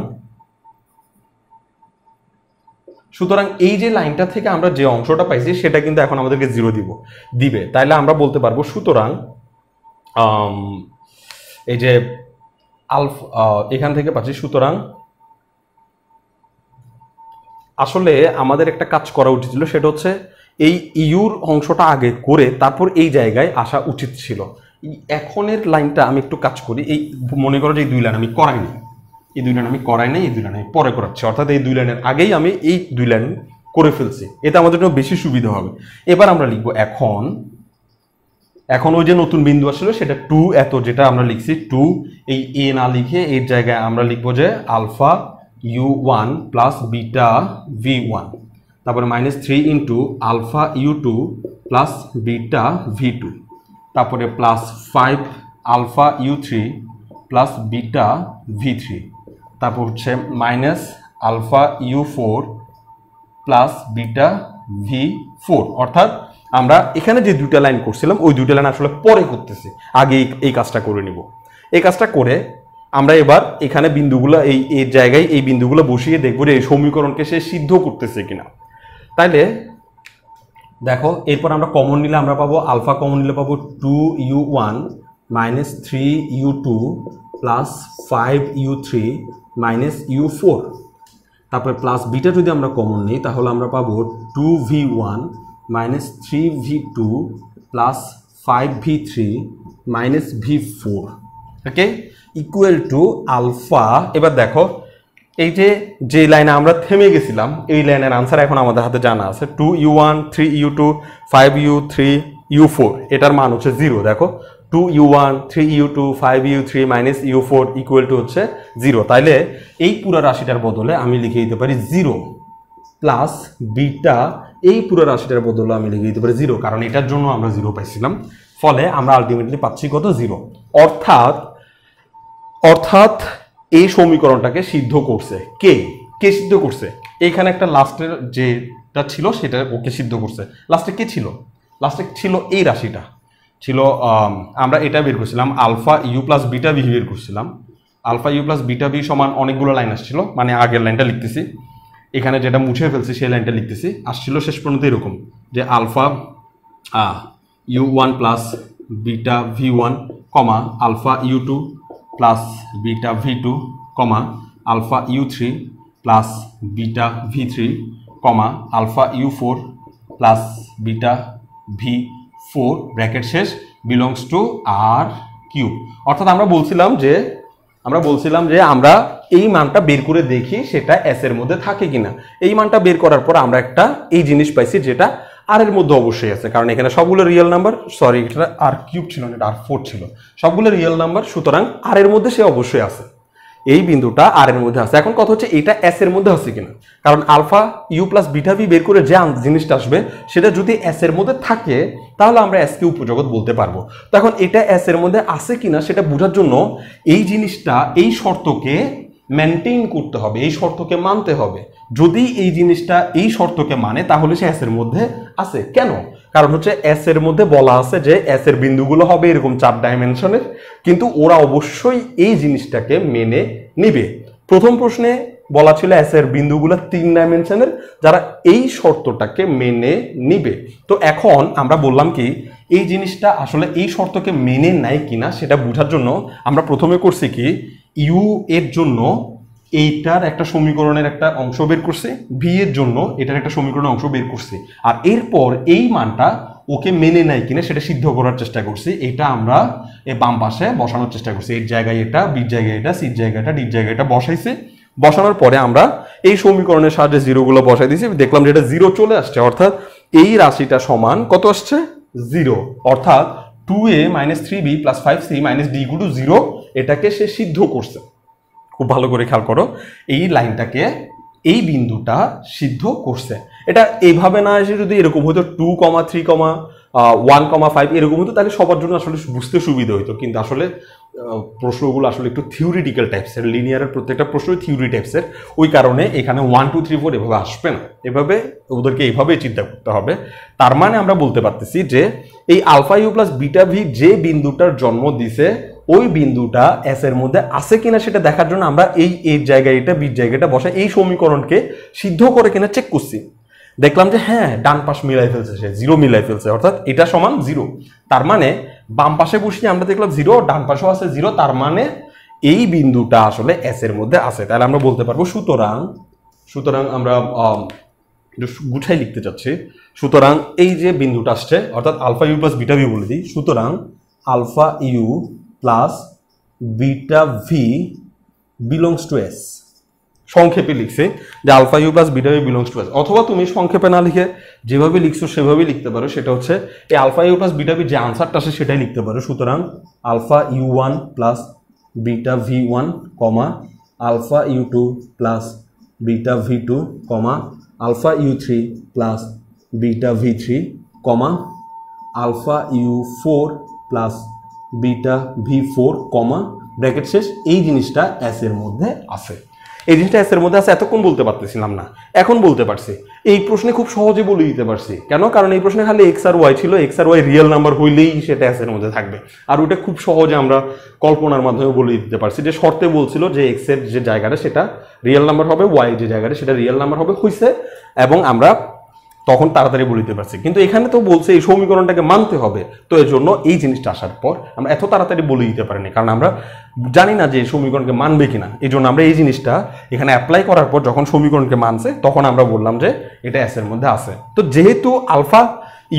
সুতরাং এই যে লাইনটা থেকে আমরা যে অংশটা পাইছি সেটা কিন্তু এখন আমাদেরকে জিরো দিব দিবে। তাইলে আমরা বলতে পারবো সুতরাং এই যে আলফা এখান থেকে পাচ্ছি সুতরাং আসলে আমাদের একটা কাজ করা উচিত ছিল সেটা হচ্ছে এই ইউর অংশটা আগে করে তারপর এই জায়গায় আসা উচিত ছিল। এখনের লাইনটা আমি একটু কাজ করি এই মনে করো যে এই দুই লাইন আমি করাইনি এই দুই লাইন আমি করাই নাই এই দুই লাইন আমি পরে করাচ্ছি অর্থাৎ এই দুই লাইনের আগেই আমি এই দুই লাইন করে ফেলছি, এটা আমাদের জন্য বেশি সুবিধা হবে। এবার আমরা লিখব এখন এখন ওই যে নতুন বিন্দু আসলে সেটা টু এত যেটা আমরা লিখছি টু এই এ না লিখে এর জায়গায় আমরা লিখবো যে alpha you one plus beta V one তারপরে minus three into alpha you two plus beta V two তারপরে plus five alpha U three plus beta V three তারপর হচ্ছে minus alpha U four plus beta V four. অর্থাৎ আমরা এখানে যে দুইটা line করছিলাম ওই দুইটা লাইন আসলে পরে করতেছি, আগে এই কাজটা করে নিব। এই কাজটা করে আমরা এবার এখানে বিন্দুগুলো এই এই জায়গায় এই বিন্দুগুলো বসিয়ে দেখব যে এই সমীকরণকে সে সিদ্ধ করতেছে কিনা। তাইলে দেখো এরপর আমরা কমন নিলে আমরা পাবো আলফা কমন নিলে পাবো two U one minus three U two plus five U three minus U four তারপরে প্লাস বিটা যদি আমরা কমন নিই তাহলে আমরা পাবো two V one minus three V two plus five V three minus V four okay equal to alpha. এবার দেখো এই যে যে লাইনে আমরা থেমে গেছিলাম এই লাইনের আনসার এখন আমাদের হাতে জানা আছে two U one three U two five U three U four এটার মান হচ্ছে জিরো। দেখো two U one three U two five U three minus U four equal to হচ্ছে জিরো। তাইলে এই পুরো রাশিটার বদলে আমি লিখে দিতে পারি জিরো প্লাস বিটা এই পুরো রাশিটার বদলে আমি লিখে দিতে পারি জিরো কারণ এটার জন্য আমরা জিরো পাইছিলাম ফলে আমরা আলটিমেটলি পাচ্ছি কত জিরো। অর্থাৎ অর্থাৎ এই সমীকরণটাকে সিদ্ধ করছে কে কে সিদ্ধ করছে এইখানে একটা লাস্টের যেটা ছিল সেটা ওকে সিদ্ধ করছে। লাস্টে কে ছিল লাস্টে ছিল এই রাশিটা ছিল আমরা এটা বের করছিলাম alpha you plus beta B বের করছিলাম alpha you plus beta B সমান অনেকগুলো লাইন আসছিল মানে আগের লাইনটা লিখতেছি এখানে যেটা মুছে ফেলছি সেই লাইনটা লিখতেছি আসছিল শেষ পর্যন্ত এরকম যে alpha you one plus beta V one comma alpha you two plus beta V two comma alpha U three plus beta V three comma alpha U four plus beta V four bracket শেষ belongs to R Q. অর্থাৎ আমরা বলছিলাম যে আমরা বলছিলাম যে আমরা এই মানটা বের করে দেখি সেটা এস এর মধ্যে থাকে কিনা। এই মানটা বের করার পর আমরা একটা এই জিনিস পাইছি যেটা আর এর মধ্যে অবশ্যই আছে কারণ এখানে সবগুলো রিয়েল নাম্বার সরি এটা আর কিউব ছিল না এটা আর ফোর ছিল সবগুলো রিয়েল নাম্বার সুতরাং আর এর মধ্যে সে অবশ্যই আছে এই বিন্দুটা আর এর মধ্যে আছে। এখন কথা হচ্ছে এটা এস এর মধ্যে আছে কিনা কারণ alpha you plus beta V বের করে যে জিনিসটা আসবে সেটা যদি এস এর মধ্যে থাকে তাহলে আমরা এসকে উপজগৎ বলতে পারবো। তো এখন এটা এস এর মধ্যে আছে কিনা সেটা বোঝার জন্য এই জিনিসটা এই শর্তকে মেনটেইন করতে হবে এই শর্তকে মানতে হবে। যদি এই জিনিসটা এই শর্তকে মানে তাহলে সে এস এর মধ্যে আছে। কেন কারণ হচ্ছে এস এর মধ্যে বলা আছে যে এস এর বিন্দুগুলো হবে এরকম চার ডাইমেনশনের কিন্তু ওরা অবশ্যই এই জিনিসটাকে মেনে নেবে। প্রথম প্রশ্নে বলা ছিল এস এর বিন্দুগুলো তিন ডাইমেনশনের যারা এই শর্তটাকে মেনে নেবে। তো এখন আমরা বললাম কি এই জিনিসটা আসলে এই শর্তকে মেনে নেয় কিনা সেটা বোঝার জন্য আমরা প্রথমে করছি কি ইউ এর জন্য এইটার একটা সমীকরণের একটা অংশ বের করছে, ভি এর জন্য এটার একটা সমীকরণের অংশ বের করছে, আর এরপর এই মানটা ওকে মেনে নেয় কিনা সেটা সিদ্ধ করার চেষ্টা করছি। এটা আমরা বাম পাশে বসানোর চেষ্টা করছি, এর জায়গায় এটা, বির জায়গায় এটা, সির জায়গাটা, ডির জায়গায় এটা বসাইছে। বসানোর পরে আমরা এই সমীকরণের সাহায্যে জিরোগুলো বসাই দিয়েছি, দেখলাম যেটা জিরো চলে আসছে, অর্থাৎ এই রাশিটা সমান কত আসছে জিরো, অর্থাৎ two A minus three B plus five C minus D গুলো জিরো। এটাকে সে সিদ্ধ করছে, খুব ভালো করে খেয়াল করো এই লাইনটাকে, এই বিন্দুটা সিদ্ধ করছে। এটা এইভাবে না এসে যদি এরকম হতো two comma three comma one comma five এরকম হতো তাহলে সবার জন্য আসলে বুঝতে সুবিধা হতো, কিন্তু আসলে প্রশ্নগুলো আসলে একটু থিওরিটিক্যাল টাইপসের, লিনিয়ারের প্রত্যেকটা প্রশ্ন থিওরি টাইপসের, ওই কারণে এখানে ওয়ান টু থ্রি ফোর এভাবে আসবে না, এভাবে ওদেরকে এইভাবে চিন্তা করতে হবে। তার মানে আমরা বলতে পারতেছি যে এই alpha you plus beta V যে বিন্দুটার জন্ম দিছে ওই বিন্দুটা এস এর মধ্যে আছে কিনা সেটা দেখার জন্য আমরা এই এর জায়গায় এটা, বির জায়গাটা বসে এই সমীকরণকে সিদ্ধ করে কিনা চেক করছি। দেখলাম যে হ্যাঁ ডান পাশ মিলাই ফেলছে, সে জিরো মিলাই ফেলছে, অর্থাৎ এটা সমান জিরো। তার মানে বাম পাশে বসিয়ে আমরা দেখলাম জিরো, ডান পাশেও আছে জিরো, তার মানে এই বিন্দুটা আসলে এস এর মধ্যে আছে। তাহলে আমরা বলতে পারবো সুতরাং, সুতরাং আমরা গুছাই লিখতে চাচ্ছি, সুতরাং এই যে বিন্দুটা আসছে অর্থাৎ alpha you plus beta V বলে দিই, সুতরাং alpha you plus beta V belongs to S, সংক্ষেপে লিখছে যে alpha you plus beta V belongs to S, অথবা তুমি সংক্ষেপে না লিখে যেভাবে লিখছো সেভাবেই লিখতে পারো, সেটা হচ্ছে এই alpha you plus beta V যে আনসারটা আসে সেটাই লিখতে পারো। সুতরাং alpha you one plus beta V one comma alpha you two plus beta V two comma alpha U three plus beta V three comma alpha U four plus beta V four comma bracket শেষ, এই জিনিসটা S এর মধ্যে আছে, এই জিনিসটা S এর মধ্যে আছে। এতক্ষণ বলতে পারতেছিলাম না, এখন বলতে পারছি। এই প্রশ্নে খুব সহজে বলে দিতে পারছি, কেন? কারণ এই প্রশ্নে খালি এক্স আর ওয়াই ছিল, এক্স আর ওয়াই রিয়েল নাম্বার হইলেই সেটা এস এর মধ্যে থাকবে, আর ওটা খুব সহজে আমরা কল্পনার মাধ্যমে বলে দিতে পারছি যে শর্তে বলছিল যে এক্স এর যে জায়গাটা সেটা রিয়েল নাম্বার হবে, ওয়াই যে জায়গাটা সেটা রিয়েল নাম্বার হবে, হয়েছে, এবং আমরা তখন তাড়াতাড়ি বলিতে পারছি। কিন্তু এখানে তো বলছে এই সমীকরণটাকে মানতে হবে, তো এর জন্য এই জিনিসটা আসার পর আমরা এত তাড়াতাড়ি বলে দিতে পারিনি, কারণ আমরা জানি না যে এই সমীকরণকে মানবে কিনা। এই জন্য আমরা এই জিনিসটা এখানে অ্যাপ্লাই করার পর যখন সমীকরণকে মানছে তখন আমরা বললাম যে এটা এস এর মধ্যে আছে। তো যেহেতু alpha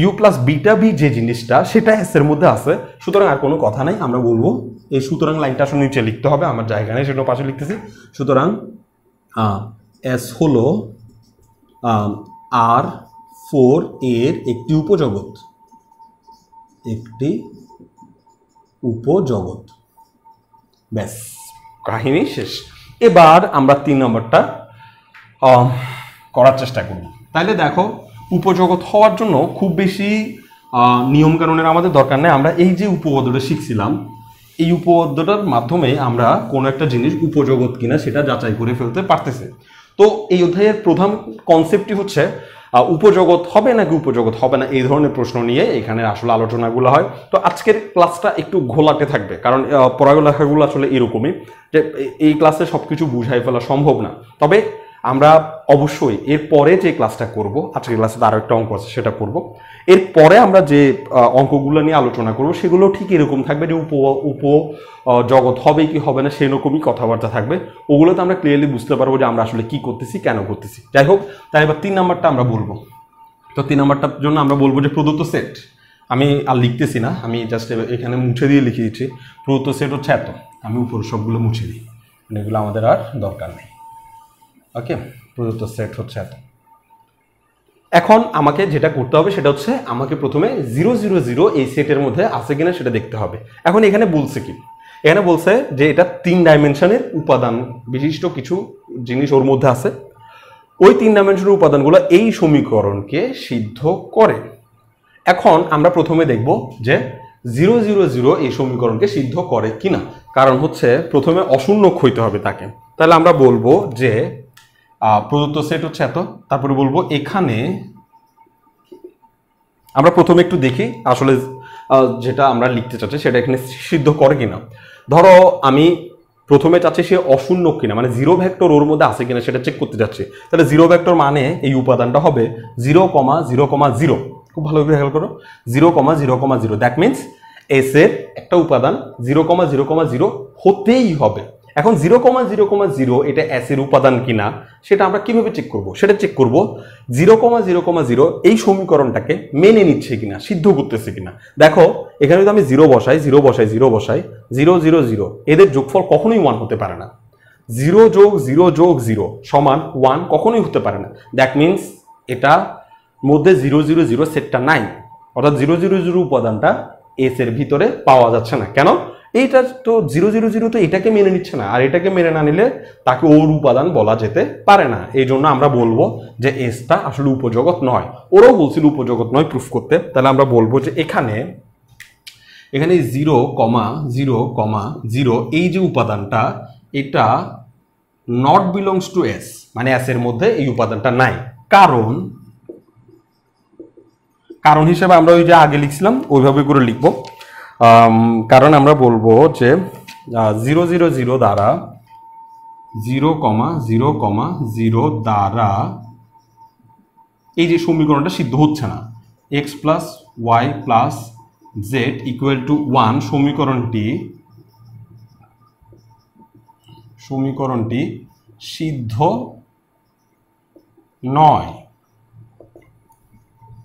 you plus beta V যে জিনিসটা সেটা এস এর মধ্যে আছে, সুতরাং আর কোনো কথা নাই, আমরা বলবো এই সুতরাং লাইনটা আসলে নিচে লিখতে হবে, আমার জায়গা নেই সেটা পাশে লিখতেছি। সুতরাং এস হলো আর ফোর এর একটি উপজগৎ, একটি উপজগৎ, ব্যাস কাহিনী শেষ। এবার আমরা তিন নম্বরটা করার চেষ্টা করব। তাহলে দেখো উপজগৎ হওয়ার জন্য খুব বেশি নিয়ম কানুনের আমাদের দরকার নেই, আমরা এই যে উপপাদ্যটা শিখছিলাম এই উপপাদ্যটার মাধ্যমে আমরা কোনো একটা জিনিস উপজগৎ কিনা সেটা যাচাই করে ফেলতে পারতেছি। তো এই অধ্যায়ের প্রধান কনসেপ্টটি হচ্ছে উপজগৎ হবে নাকি উপজগৎ হবে না, এই ধরনের প্রশ্ন নিয়ে এখানে আসলে আলোচনাগুলো হয়। তো আজকের ক্লাসটা একটু ঘোলাটে থাকবে, কারণ পড়ালেখাগুলো আসলে এরকমই যে এই ক্লাসে সব কিছু বুঝাই ফেলা সম্ভব না। তবে আমরা অবশ্যই এর পরে যে ক্লাসটা করব, আজকের ক্লাসে আরও একটা অঙ্ক আছে সেটা করব, এর পরে আমরা যে অঙ্কগুলো নিয়ে আলোচনা করব সেগুলো ঠিক এরকম থাকবে যে উপ উপজগৎ হবে কি হবে না সেরকমই কথাবার্তা থাকবে, ওগুলোতে আমরা ক্লিয়ারলি বুঝতে পারবো যে আমরা আসলে কি করতেছি, কেন করতেছি। যাই হোক, তাই এবার তিন নাম্বারটা আমরা বলবো। তো তিন নাম্বারটার জন্য আমরা বলবো যে প্রদত্ত সেট, আমি আর লিখতেছি না, আমি জাস্ট এখানে মুছে দিয়ে লিখে দিচ্ছি, প্রদত্ত সেট হচ্ছে এত, আমি উপর সবগুলো মুছে দিই, এগুলো আমাদের আর দরকার নেই। ওকে, প্রদত্ত সেট হচ্ছে এত। এখন আমাকে যেটা করতে হবে সেটা হচ্ছে আমাকে প্রথমে জিরো জিরো জিরো এই সেটের মধ্যে আছে কিনা সেটা দেখতে হবে। এখন এখানে বলছে কি, এখানে বলছে যে এটা তিন ডাইমেনশনের উপাদান বিশিষ্ট কিছু জিনিস ওর মধ্যে আছে, ওই তিন ডাইমেনশনের উপাদানগুলো এই সমীকরণকে সিদ্ধ করে। এখন আমরা প্রথমে দেখব যে জিরো জিরো জিরো এই সমীকরণকে সিদ্ধ করে কিনা, কারণ হচ্ছে প্রথমে অশূন্য হইতে হবে তাকে। তাহলে আমরা বলবো যে প্রদত্ত সেট হচ্ছে এত, তারপরে বলবো এখানে আমরা প্রথমে একটু দেখি আসলে যেটা আমরা লিখতে চাচ্ছি সেটা এখানে সিদ্ধ করে কিনা। ধরো আমি प्रथम चाचे से अशून्य क्या मैं जिरो वैक्टर और मध्य आसे क्या चेक करते जाच्छे जिरो वैक्टर माने उपादान zero comma zero comma zero खूब भालो ख्याल करो zero comma zero comma zero that means S एर एक उपादान zero comma zero comma zero होते ही होबे एखन zero comma zero comma zero एटा एस एर उपादान किना सेटा आमरा किभाबे चेक करब सेटा चेक करब zero comma zero comma zero एई समीकरणटाके मेने निच्छे किना सिद्ध करतेछे किना देखो एखाने तो आमि जिरो बसाई जिरो बसाई जिरो बसाई जिरो जिरो जिरो एदेर जोगफल कखनोई वन होते पारे ना जिरो जोग जिरो जोग जिरो समान वन कखनोई होते पारे ना दैट मीन्स एटा मध्य जिरो जिरो जिरो सेटटा नाई अर्थात जिरो जिरो जिरो उपादानटा एस एर भितरे पावा जाच्छे ना केन एटा तो जिरो जिरो जिरो तो एटाके मेने निच्छे ना और एटाके मेने ना निले ताके ओर उपादान बोला जेते पारे ना एइजोन्नो आमरा बोलबो जे एसटा आसले उपजगत नय ओराओ बोलछिल उपजगत नय प्रूफ करते ताहले आमरा बोलबो जे एखाने एखाने zero comma zero comma zero एइ जे उपादानटा एटा नट बिलंगस टू एस माने एस एर मध्य एइ उपादानटा नाई कारण कारण हिसेबे आमरा ओइ जे आगे लिखছিলাম ओइভাবে করে লিখবো कारण आमरा बोलबो जे जिरो जिरो जिरो द्वारा zero comma zero comma zero द्वारा ये समीकरणटा सिद्ध होच्छे ना x plus Y plus Z equal to one समीकरणटी समीकरणटी सिद्ध नय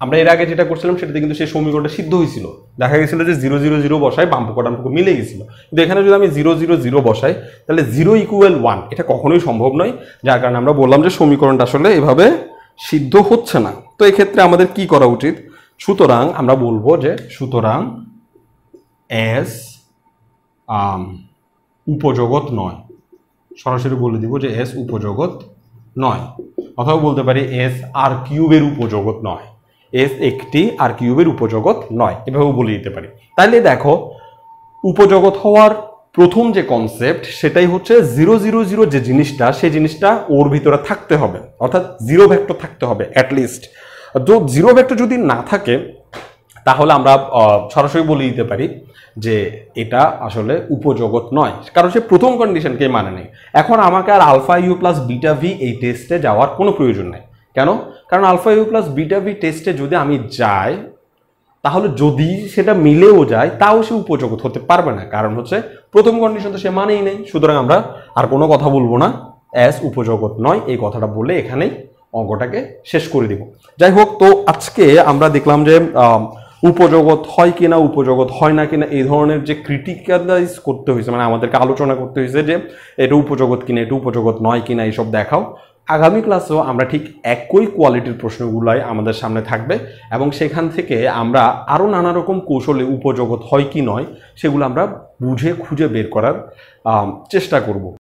আমরা এর আগে যেটা করছিলাম সেটাতে কিন্তু সেই সমীকরণটা সিদ্ধ হয়েছিল দেখা গিয়েছিল যে জিরো জিরো জিরো বসাই বাম পক্ষ ডান পক্ষ মিলে গিয়েছিল কিন্তু এখানে যদি আমি জিরো জিরো জিরো বসাই তাহলে জিরো ইকুয়াল ওয়ান এটা কখনোই সম্ভব নয় যার কারণে আমরা বললাম যে সমীকরণটা আসলে এভাবে সিদ্ধ হচ্ছে না তো এই ক্ষেত্রে আমাদের কি করা উচিত সুতরাং আমরা বলবো যে সুতরাং এস উপজগত নয় সরাসরি বলে দিব যে এস উপজগত নয় অথবা বলতে পারি এস আর কিউবের উপজগত নয় एस एकटी आर किউবের उपजगत नয় এভাবে বলে দিতে পারি তাহলে দেখো উপজগত হওয়ার প্রথম যে কনসেপ্ট সেটাই হচ্ছে জিরো জিরো জিরো যে জিনিসটা সেই জিনিসটা ওর ভিতরে থাকতে হবে অর্থাৎ জিরো ভেক্টর থাকতে হবে অ্যাট লিস্ট তো জিরো ভেক্টর যদি না থাকে তাহলে আমরা সরাসরি বলে দিতে পারি যে এটা আসলে উপজগত নয় কারণ সে প্রথম কন্ডিশনকে মানে নেই এখন আমাকে আর alpha you plus beta V এই টেস্টে যাওয়ার কোনো প্রয়োজন নেই কেন কারণ alpha you plus beta V টেস্টে যদি আমি যাই তাহলে যদি সেটা মিলেও যায় তাও সে উপজগত হতে পারবে না কারণ হচ্ছে প্রথম কন্ডিশন তো সে মানেই নেই সুতরাং আমরা আর কোনো কথা বলবো না এস উপজগত নয় এই কথাটা বলে এখানেই অঙ্কটাকে শেষ করে দিব যাই হোক তো আজকে আমরা দেখলাম যে উপজগত হয় কিনা উপজগত হয় না কিনা এই ধরনের যে ক্রিটিকালাইজ করতে হয়েছে মানে আমাদেরকে আলোচনা করতে হয়েছে যে এটা উপজগত কিনা এটা উপজগত নয় কিনা এইসব দেখাও आगामी क्लासेओ आमरा ठीक एकई क्वालिटिर प्रश्नगुलोई आमादेर सामने थाकबे एबं सेखान थेके आमरा आरो नाना रकम कौशले उपजगत हय कि नय सेगुलो आमरा बुझे खुजे बेर करार चेष्टा करब।